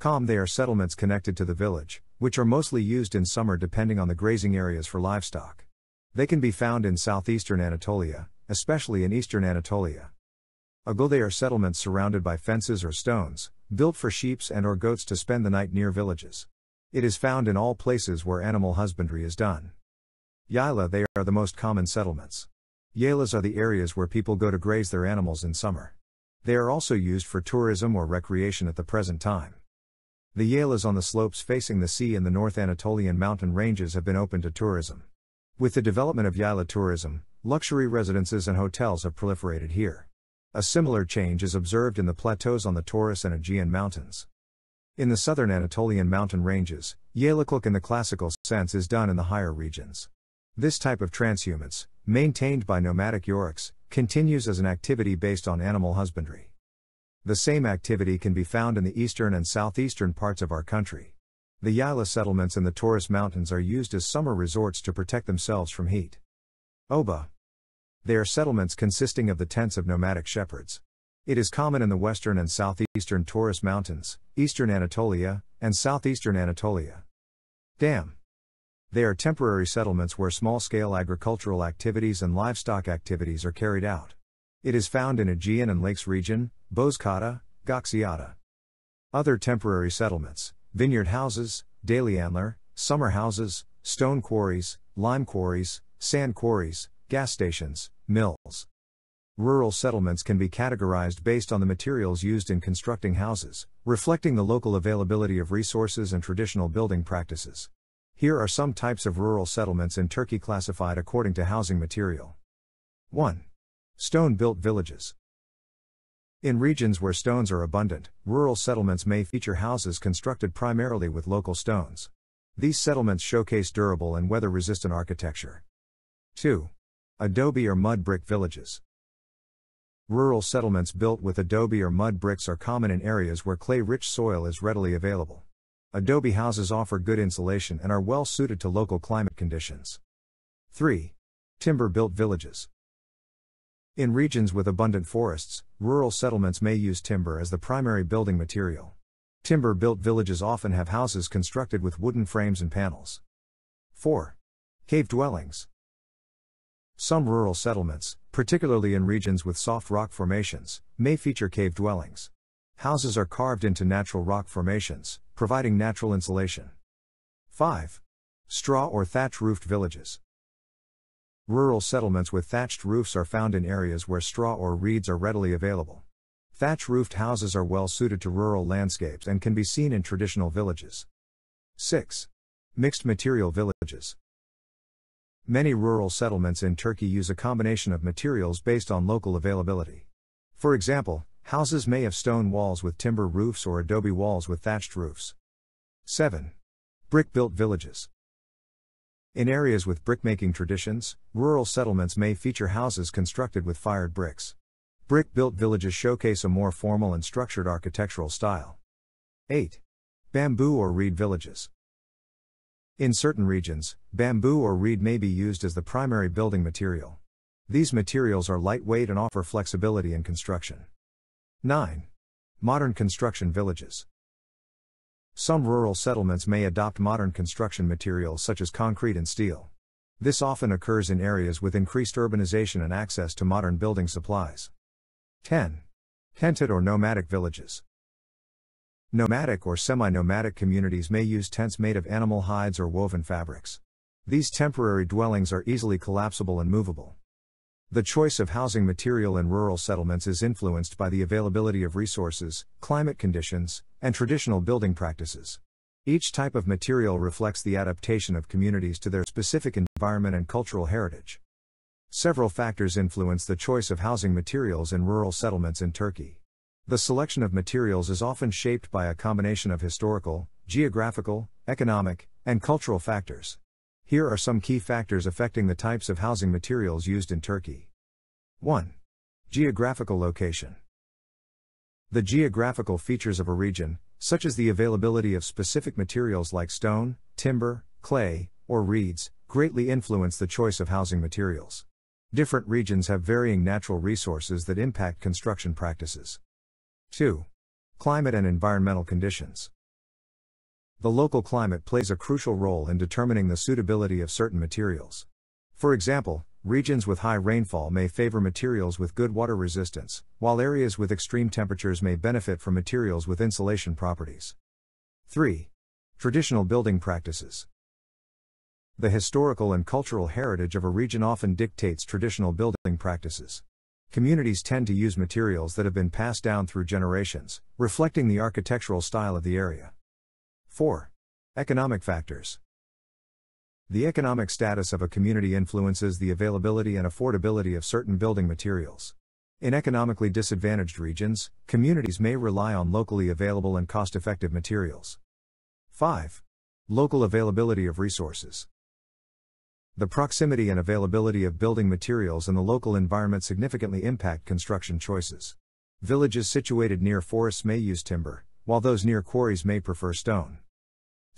They are settlements connected to the village, which are mostly used in summer depending on the grazing areas for livestock. They can be found in southeastern Anatolia, especially in eastern Anatolia. They are settlements surrounded by fences or stones, built for sheep and/or goats to spend the night near villages. It is found in all places where animal husbandry is done. They are the most common settlements. Yaylas are the areas where people go to graze their animals in summer. They are also used for tourism or recreation at the present time. The yaylas on the slopes facing the sea in the North Anatolian mountain ranges have been open to tourism. With the development of yayla tourism, luxury residences and hotels have proliferated here. A similar change is observed in the plateaus on the Taurus and Aegean Mountains. In the southern Anatolian mountain ranges, yaylaculk in the classical sense is done in the higher regions. This type of transhumance, maintained by nomadic yoriks, continues as an activity based on animal husbandry. The same activity can be found in the eastern and southeastern parts of our country. The Yayla settlements in the Taurus Mountains are used as summer resorts to protect themselves from heat. Oba. They are settlements consisting of the tents of nomadic shepherds. It is common in the western and southeastern Taurus Mountains, eastern Anatolia, and southeastern Anatolia. Dam. They are temporary settlements where small-scale agricultural activities and livestock activities are carried out. It is found in Aegean and Lakes region, Bozkata, Gaxiata. Other temporary settlements: vineyard houses, daily antler, summer houses, stone quarries, lime quarries, sand quarries, gas stations, mills. Rural settlements can be categorized based on the materials used in constructing houses, reflecting the local availability of resources and traditional building practices. Here are some types of rural settlements in Turkey classified according to housing material. 1. Stone-built villages. In regions where stones are abundant, rural settlements may feature houses constructed primarily with local stones. These settlements showcase durable and weather-resistant architecture. 2. Adobe or mud brick villages. Rural settlements built with adobe or mud bricks are common in areas where clay-rich soil is readily available. Adobe houses offer good insulation and are well suited to local climate conditions. 3. Timber-built villages. In regions with abundant forests, rural settlements may use timber as the primary building material. Timber-built villages often have houses constructed with wooden frames and panels. 4. Cave dwellings. Some rural settlements, particularly in regions with soft rock formations, may feature cave dwellings. Houses are carved into natural rock formations, providing natural insulation. 5. Straw or thatch-roofed villages. Rural settlements with thatched roofs are found in areas where straw or reeds are readily available. Thatch-roofed houses are well suited to rural landscapes and can be seen in traditional villages. 6. Mixed-material villages. Many rural settlements in Turkey use a combination of materials based on local availability. For example, Houses may have stone walls with timber roofs or adobe walls with thatched roofs. 7. Brick-built villages. In areas with brickmaking traditions, rural settlements may feature houses constructed with fired bricks. Brick-built villages showcase a more formal and structured architectural style. 8. Bamboo or reed villages. In certain regions, bamboo or reed may be used as the primary building material. These materials are lightweight and offer flexibility in construction. 9. Modern construction villages. Some rural settlements may adopt modern construction materials such as concrete and steel. This often occurs in areas with increased urbanization and access to modern building supplies. 10. Tented or nomadic villages. Nomadic or semi-nomadic communities may use tents made of animal hides or woven fabrics. These temporary dwellings are easily collapsible and movable. The choice of housing material in rural settlements is influenced by the availability of resources, climate conditions, and traditional building practices. Each type of material reflects the adaptation of communities to their specific environment and cultural heritage. Several factors influence the choice of housing materials in rural settlements in Turkey. The selection of materials is often shaped by a combination of historical, geographical, economic, and cultural factors. Here are some key factors affecting the types of housing materials used in Turkey. 1. Geographical location. The geographical features of a region, such as the availability of specific materials like stone, timber, clay, or reeds, greatly influence the choice of housing materials. Different regions have varying natural resources that impact construction practices. 2. Climate and environmental conditions. The local climate plays a crucial role in determining the suitability of certain materials. For example, regions with high rainfall may favor materials with good water resistance, while areas with extreme temperatures may benefit from materials with insulation properties. 3. Traditional building practices. The historical and cultural heritage of a region often dictates traditional building practices. Communities tend to use materials that have been passed down through generations, reflecting the architectural style of the area. 4. Economic factors. The economic status of a community influences the availability and affordability of certain building materials. In economically disadvantaged regions, communities may rely on locally available and cost-effective materials. 5. Local availability of resources. The proximity and availability of building materials and the local environment significantly impact construction choices. Villages situated near forests may use timber, while those near quarries may prefer stone.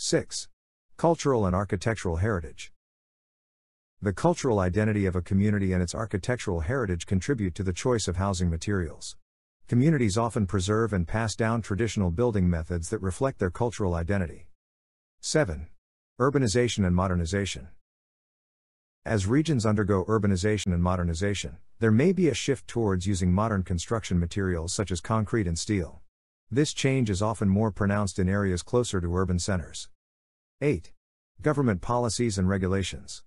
6. Cultural and architectural heritage. The cultural identity of a community and its architectural heritage contribute to the choice of housing materials. Communities often preserve and pass down traditional building methods that reflect their cultural identity. 7. Urbanization and modernization. As regions undergo urbanization and modernization, there may be a shift towards using modern construction materials such as concrete and steel. This change is often more pronounced in areas closer to urban centers. 8. Government policies and regulations.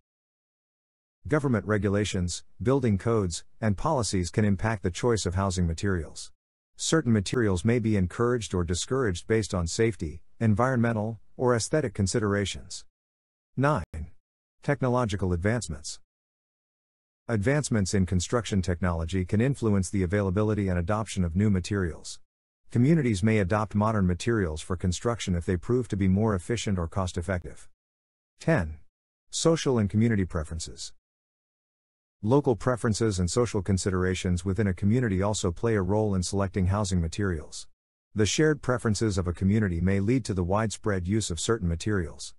Government regulations, building codes, and policies can impact the choice of housing materials. Certain materials may be encouraged or discouraged based on safety, environmental, or aesthetic considerations. 9. Technological advancements. Advancements in construction technology can influence the availability and adoption of new materials. Communities may adopt modern materials for construction if they prove to be more efficient or cost-effective. 10. Social and community preferences. Local preferences and social considerations within a community also play a role in selecting housing materials. The shared preferences of a community may lead to the widespread use of certain materials.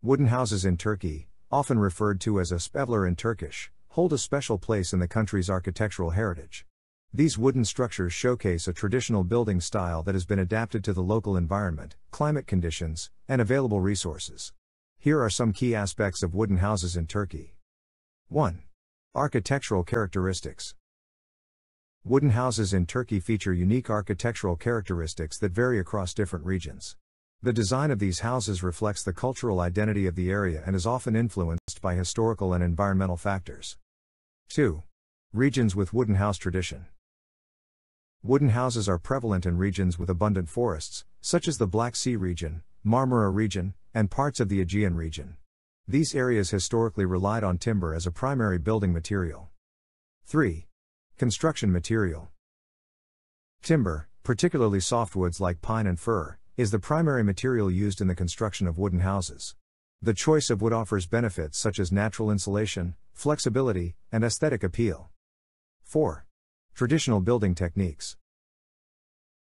Wooden houses in Turkey, often referred to as evler in Turkish, hold a special place in the country's architectural heritage. These wooden structures showcase a traditional building style that has been adapted to the local environment, climate conditions, and available resources. Here are some key aspects of wooden houses in Turkey. 1. Architectural characteristics. Wooden houses in Turkey feature unique architectural characteristics that vary across different regions. The design of these houses reflects the cultural identity of the area and is often influenced by historical and environmental factors. 2. Regions with wooden house tradition. Wooden houses are prevalent in regions with abundant forests, such as the Black Sea region, Marmara region, and parts of the Aegean region. These areas historically relied on timber as a primary building material. 3. Construction material. Timber, particularly softwoods like pine and fir, is the primary material used in the construction of wooden houses. The choice of wood offers benefits such as natural insulation, flexibility, and aesthetic appeal. 4. Traditional building techniques.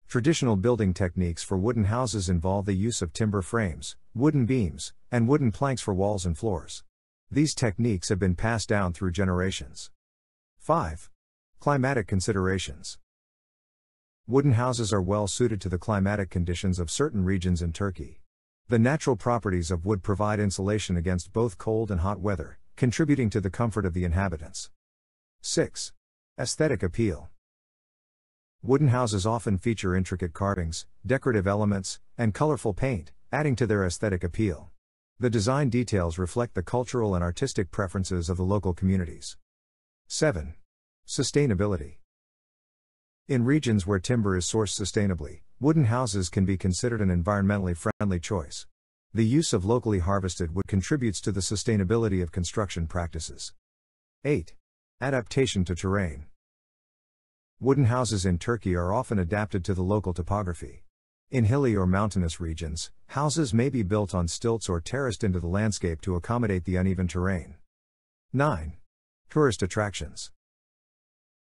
Traditional building techniques for wooden houses involve the use of timber frames, wooden beams, and wooden planks for walls and floors. These techniques have been passed down through generations. 5. Climatic considerations. Wooden houses are well suited to the climatic conditions of certain regions in Turkey. The natural properties of wood provide insulation against both cold and hot weather, contributing to the comfort of the inhabitants. 6. Aesthetic appeal. Wooden houses often feature intricate carvings, decorative elements, and colorful paint, adding to their aesthetic appeal. The design details reflect the cultural and artistic preferences of the local communities. 7. Sustainability. In regions where timber is sourced sustainably, wooden houses can be considered an environmentally friendly choice. The use of locally harvested wood contributes to the sustainability of construction practices. 8. Adaptation to terrain. Wooden houses in Turkey are often adapted to the local topography. In hilly or mountainous regions, houses may be built on stilts or terraced into the landscape to accommodate the uneven terrain. 9. Tourist attractions.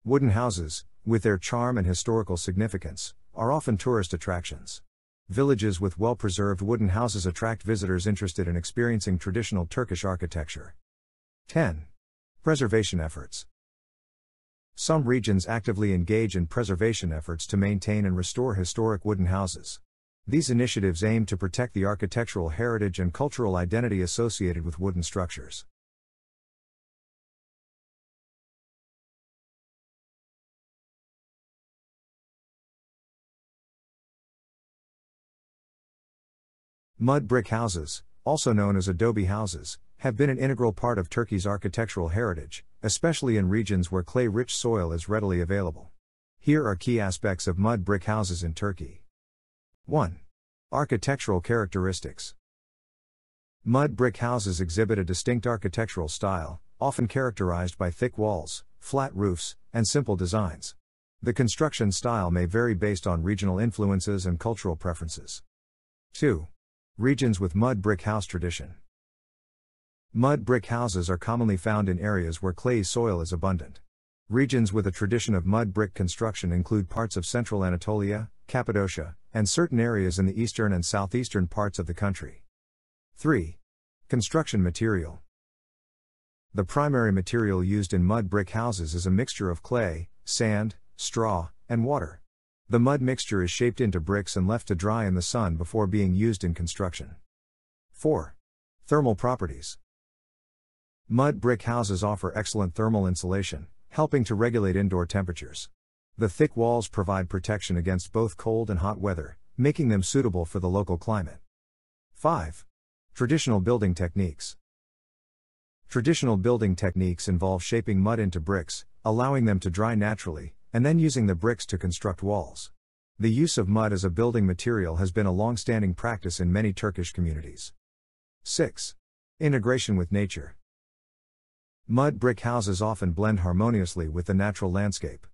Wooden houses, with their charm and historical significance, are often tourist attractions. Villages with well-preserved wooden houses attract visitors interested in experiencing traditional Turkish architecture. 10. Preservation efforts. Some regions actively engage in preservation efforts to maintain and restore historic wooden houses. These initiatives aim to protect the architectural heritage and cultural identity associated with wooden structures. Mud brick houses, also known as adobe houses, have been an integral part of Turkey's architectural heritage, especially in regions where clay-rich soil is readily available. Here are key aspects of mud brick houses in Turkey. 1. Architectural characteristics. Mud brick houses exhibit a distinct architectural style, often characterized by thick walls, flat roofs, and simple designs. The construction style may vary based on regional influences and cultural preferences. 2. Regions with mud brick house tradition. Mud brick houses are commonly found in areas where clay soil is abundant. Regions with a tradition of mud brick construction include parts of central Anatolia, Cappadocia, and certain areas in the eastern and southeastern parts of the country. 3. Construction material. The primary material used in mud brick houses is a mixture of clay, sand, straw, and water. The mud mixture is shaped into bricks and left to dry in the sun before being used in construction. 4. Thermal properties. Mud brick houses offer excellent thermal insulation, helping to regulate indoor temperatures. The thick walls provide protection against both cold and hot weather, making them suitable for the local climate. 5. Traditional building techniques. Traditional building techniques involve shaping mud into bricks, allowing them to dry naturally, and then using the bricks to construct walls. The use of mud as a building material has been a long-standing practice in many Turkish communities. 6. Integration with nature. Mud brick houses often blend harmoniously with the natural landscape.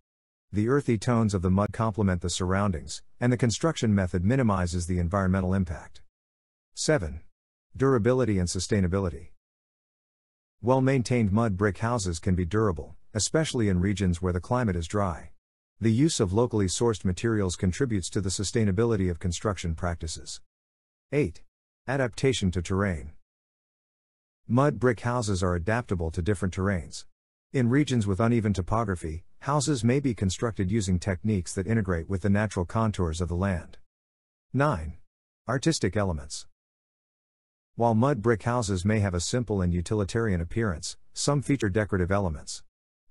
The earthy tones of the mud complement the surroundings, and the construction method minimizes the environmental impact. 7. Durability and sustainability. Well-maintained mud brick houses can be durable, especially in regions where the climate is dry. The use of locally sourced materials contributes to the sustainability of construction practices. 8. Adaptation to terrain. Mud brick houses are adaptable to different terrains. In regions with uneven topography, houses may be constructed using techniques that integrate with the natural contours of the land. 9. Artistic elements. While mud brick houses may have a simple and utilitarian appearance, some feature decorative elements.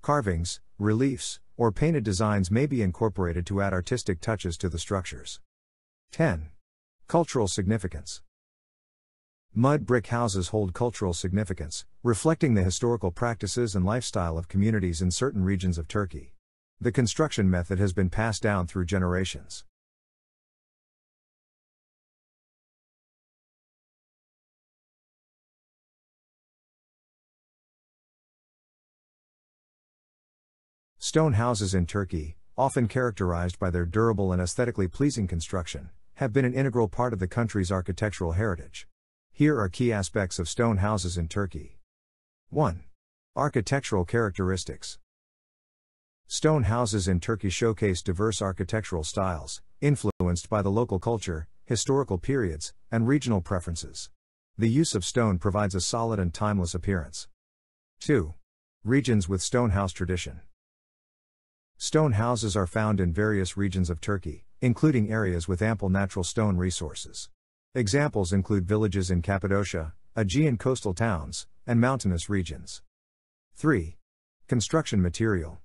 Carvings, reliefs, or painted designs may be incorporated to add artistic touches to the structures. 10. Cultural significance. Mud brick houses hold cultural significance, reflecting the historical practices and lifestyle of communities in certain regions of Turkey. The construction method has been passed down through generations. Stone houses in Turkey, often characterized by their durable and aesthetically pleasing construction, have been an integral part of the country's architectural heritage. Here are key aspects of stone houses in Turkey. 1. Architectural characteristics. Stone houses in Turkey showcase diverse architectural styles, influenced by the local culture, historical periods, and regional preferences. The use of stone provides a solid and timeless appearance. 2. Regions with stone house tradition. Stone houses are found in various regions of Turkey, including areas with ample natural stone resources. Examples include villages in Cappadocia, Aegean coastal towns, and mountainous regions. 3. Construction material.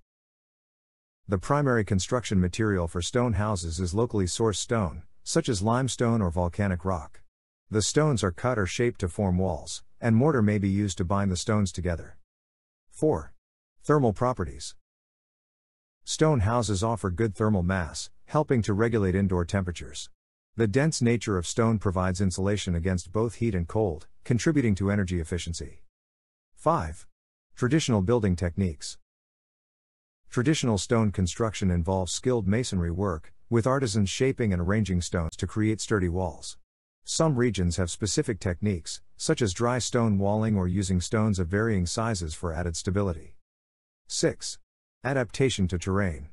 The primary construction material for stone houses is locally sourced stone, such as limestone or volcanic rock. The stones are cut or shaped to form walls, and mortar may be used to bind the stones together. 4. Thermal properties. Stone houses offer good thermal mass, helping to regulate indoor temperatures. The dense nature of stone provides insulation against both heat and cold, contributing to energy efficiency. 5. Traditional building techniques. Traditional stone construction involves skilled masonry work, with artisans shaping and arranging stones to create sturdy walls. Some regions have specific techniques, such as dry stone walling or using stones of varying sizes for added stability. 6. Adaptation to terrain.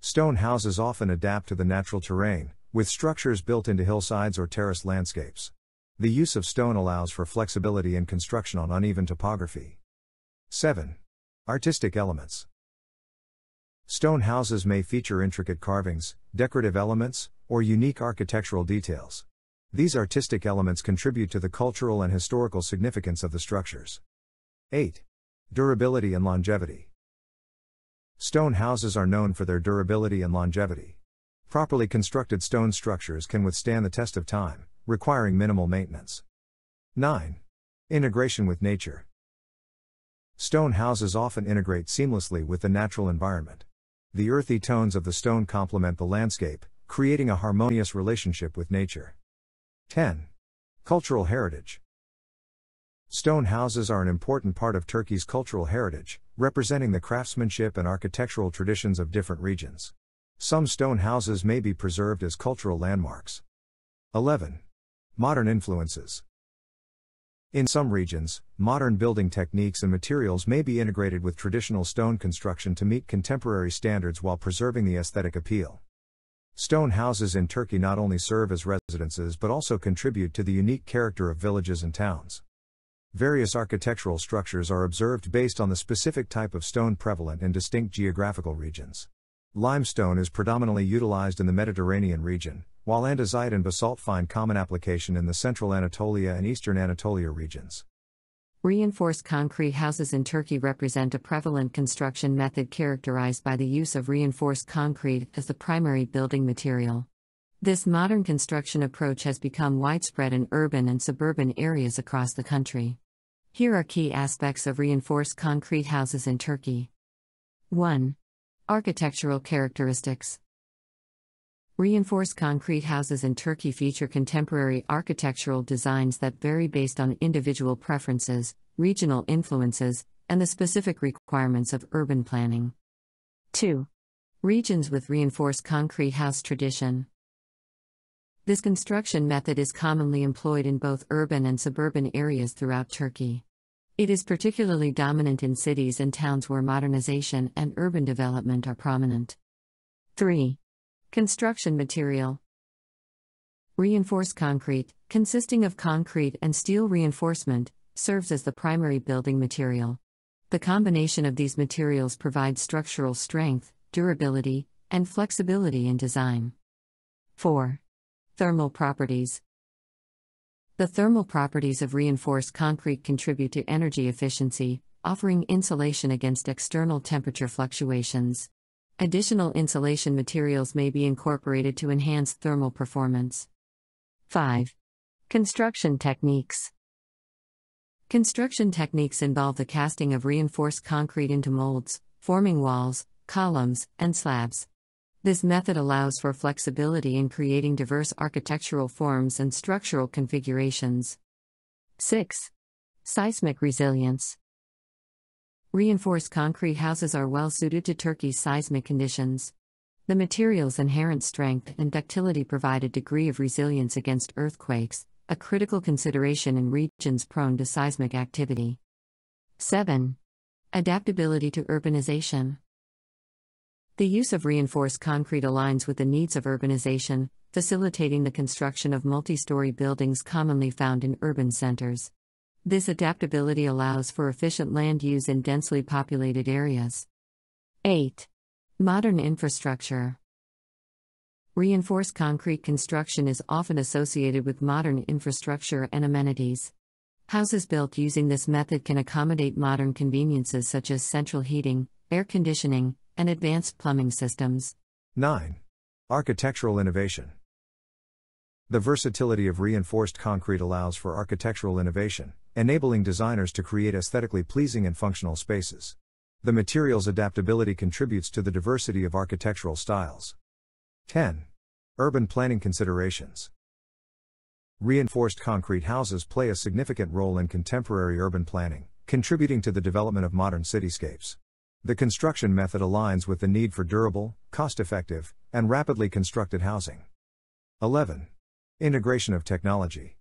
Stone houses often adapt to the natural terrain, with structures built into hillsides or terraced landscapes. The use of stone allows for flexibility in construction on uneven topography. 7. Artistic elements. Stone houses may feature intricate carvings, decorative elements, or unique architectural details. These artistic elements contribute to the cultural and historical significance of the structures. 8. Durability and longevity. Stone houses are known for their durability and longevity. Properly constructed stone structures can withstand the test of time, requiring minimal maintenance. 9. Integration with nature. Stone houses often integrate seamlessly with the natural environment. The earthy tones of the stone complement the landscape, creating a harmonious relationship with nature. 10. Cultural heritage. Stone houses are an important part of Turkey's cultural heritage, representing the craftsmanship and architectural traditions of different regions. Some stone houses may be preserved as cultural landmarks. 11. Modern influences. In some regions, modern building techniques and materials may be integrated with traditional stone construction to meet contemporary standards while preserving the aesthetic appeal. Stone houses in Turkey not only serve as residences but also contribute to the unique character of villages and towns. Various architectural structures are observed based on the specific type of stone prevalent in distinct geographical regions. Limestone is predominantly utilized in the Mediterranean region, while andesite and basalt find common application in the central Anatolia and eastern Anatolia regions. Reinforced concrete houses in Turkey represent a prevalent construction method characterized by the use of reinforced concrete as the primary building material. This modern construction approach has become widespread in urban and suburban areas across the country. Here are key aspects of reinforced concrete houses in Turkey. 1. Architectural characteristics. Reinforced concrete houses in Turkey feature contemporary architectural designs that vary based on individual preferences, regional influences, and the specific requirements of urban planning. 2. Regions with reinforced concrete house tradition. This construction method is commonly employed in both urban and suburban areas throughout Turkey. It is particularly dominant in cities and towns where modernization and urban development are prominent. 3. Construction material. Reinforced concrete, consisting of concrete and steel reinforcement, serves as the primary building material. The combination of these materials provides structural strength, durability, and flexibility in design. 4. Thermal properties. The thermal properties of reinforced concrete contribute to energy efficiency, offering insulation against external temperature fluctuations. Additional insulation materials may be incorporated to enhance thermal performance. 5. Construction techniques. Construction techniques involve the casting of reinforced concrete into molds, forming walls, columns, and slabs. This method allows for flexibility in creating diverse architectural forms and structural configurations. 6. Seismic resilience. Reinforced concrete houses are well suited to Turkey's seismic conditions. The material's inherent strength and ductility provide a degree of resilience against earthquakes, a critical consideration in regions prone to seismic activity. 7. Adaptability to urbanization. The use of reinforced concrete aligns with the needs of urbanization, facilitating the construction of multi-story buildings commonly found in urban centers. This adaptability allows for efficient land use in densely populated areas. 8. Modern infrastructure. Reinforced concrete construction is often associated with modern infrastructure and amenities. Houses built using this method can accommodate modern conveniences such as central heating, air conditioning, and advanced plumbing systems. 9. Architectural innovation. The versatility of reinforced concrete allows for architectural innovation, enabling designers to create aesthetically pleasing and functional spaces. The material's adaptability contributes to the diversity of architectural styles. 10. Urban planning considerations. Reinforced concrete houses play a significant role in contemporary urban planning, contributing to the development of modern cityscapes. The construction method aligns with the need for durable, cost-effective, and rapidly constructed housing. 11. Integration of technology.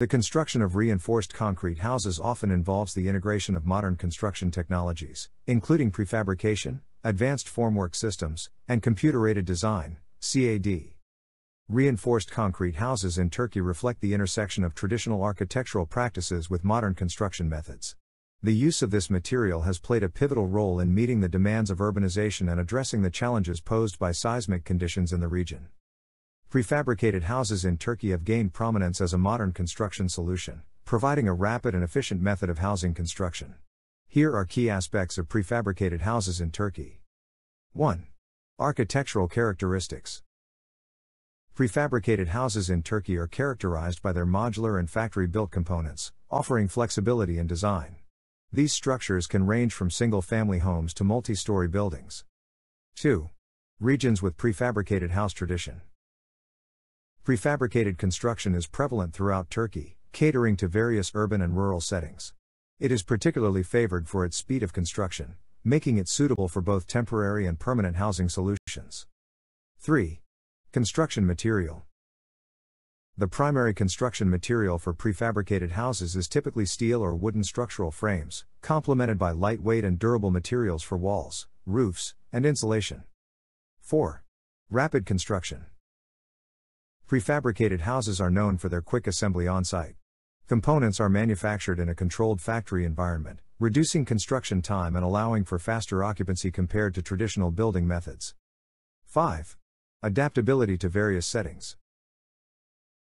The construction of reinforced concrete houses often involves the integration of modern construction technologies, including prefabrication, advanced formwork systems, and computer-aided design, CAD. Reinforced concrete houses in Turkey reflect the intersection of traditional architectural practices with modern construction methods. The use of this material has played a pivotal role in meeting the demands of urbanization and addressing the challenges posed by seismic conditions in the region. Prefabricated houses in Turkey have gained prominence as a modern construction solution, providing a rapid and efficient method of housing construction. Here are key aspects of prefabricated houses in Turkey. 1. Architectural characteristics. Prefabricated houses in Turkey are characterized by their modular and factory-built components, offering flexibility in design. These structures can range from single-family homes to multi-story buildings. 2. Regions with prefabricated house tradition. Prefabricated construction is prevalent throughout Turkey, catering to various urban and rural settings. It is particularly favored for its speed of construction, making it suitable for both temporary and permanent housing solutions. 3. Construction material. The primary construction material for prefabricated houses is typically steel or wooden structural frames, complemented by lightweight and durable materials for walls, roofs, and insulation. 4. Rapid construction. Prefabricated houses are known for their quick assembly on-site. Components are manufactured in a controlled factory environment, reducing construction time and allowing for faster occupancy compared to traditional building methods. 5. Adaptability to various settings.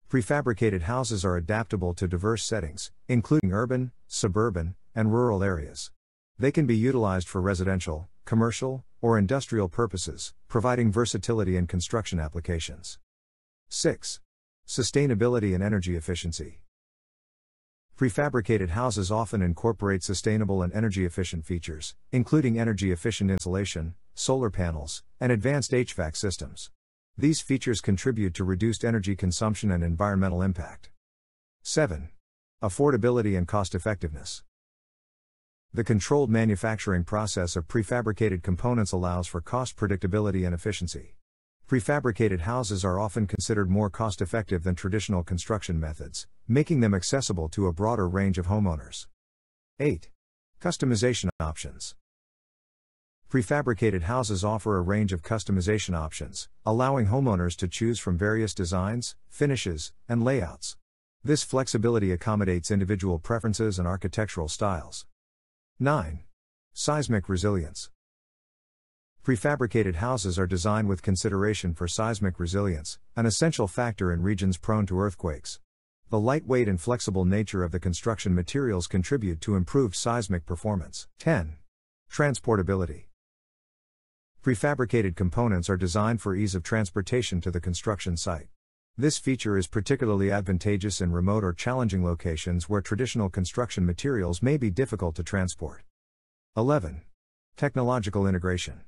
Prefabricated houses are adaptable to diverse settings, including urban, suburban, and rural areas. They can be utilized for residential, commercial, or industrial purposes, providing versatility in construction applications. 6. Sustainability and energy efficiency. Prefabricated houses often incorporate sustainable and energy-efficient features, including energy-efficient insulation, solar panels, and advanced HVAC systems. These features contribute to reduced energy consumption and environmental impact. 7. Affordability and cost-effectiveness. The controlled manufacturing process of prefabricated components allows for cost predictability and efficiency. Prefabricated houses are often considered more cost-effective than traditional construction methods, making them accessible to a broader range of homeowners. 8. Customization options. Prefabricated houses offer a range of customization options, allowing homeowners to choose from various designs, finishes, and layouts. This flexibility accommodates individual preferences and architectural styles. 9. Seismic resilience. Prefabricated houses are designed with consideration for seismic resilience, an essential factor in regions prone to earthquakes. The lightweight and flexible nature of the construction materials contribute to improved seismic performance. 10. Transportability. Prefabricated components are designed for ease of transportation to the construction site. This feature is particularly advantageous in remote or challenging locations where traditional construction materials may be difficult to transport. 11. Technological integration.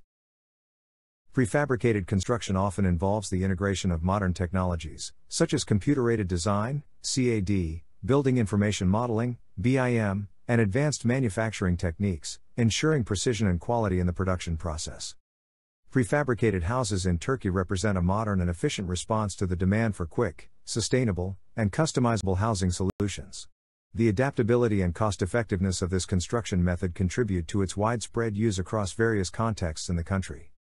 Prefabricated construction often involves the integration of modern technologies, such as computer-aided design, CAD, building information modeling, BIM, and advanced manufacturing techniques, ensuring precision and quality in the production process. Prefabricated houses in Turkey represent a modern and efficient response to the demand for quick, sustainable, and customizable housing solutions. The adaptability and cost-effectiveness of this construction method contribute to its widespread use across various contexts in the country.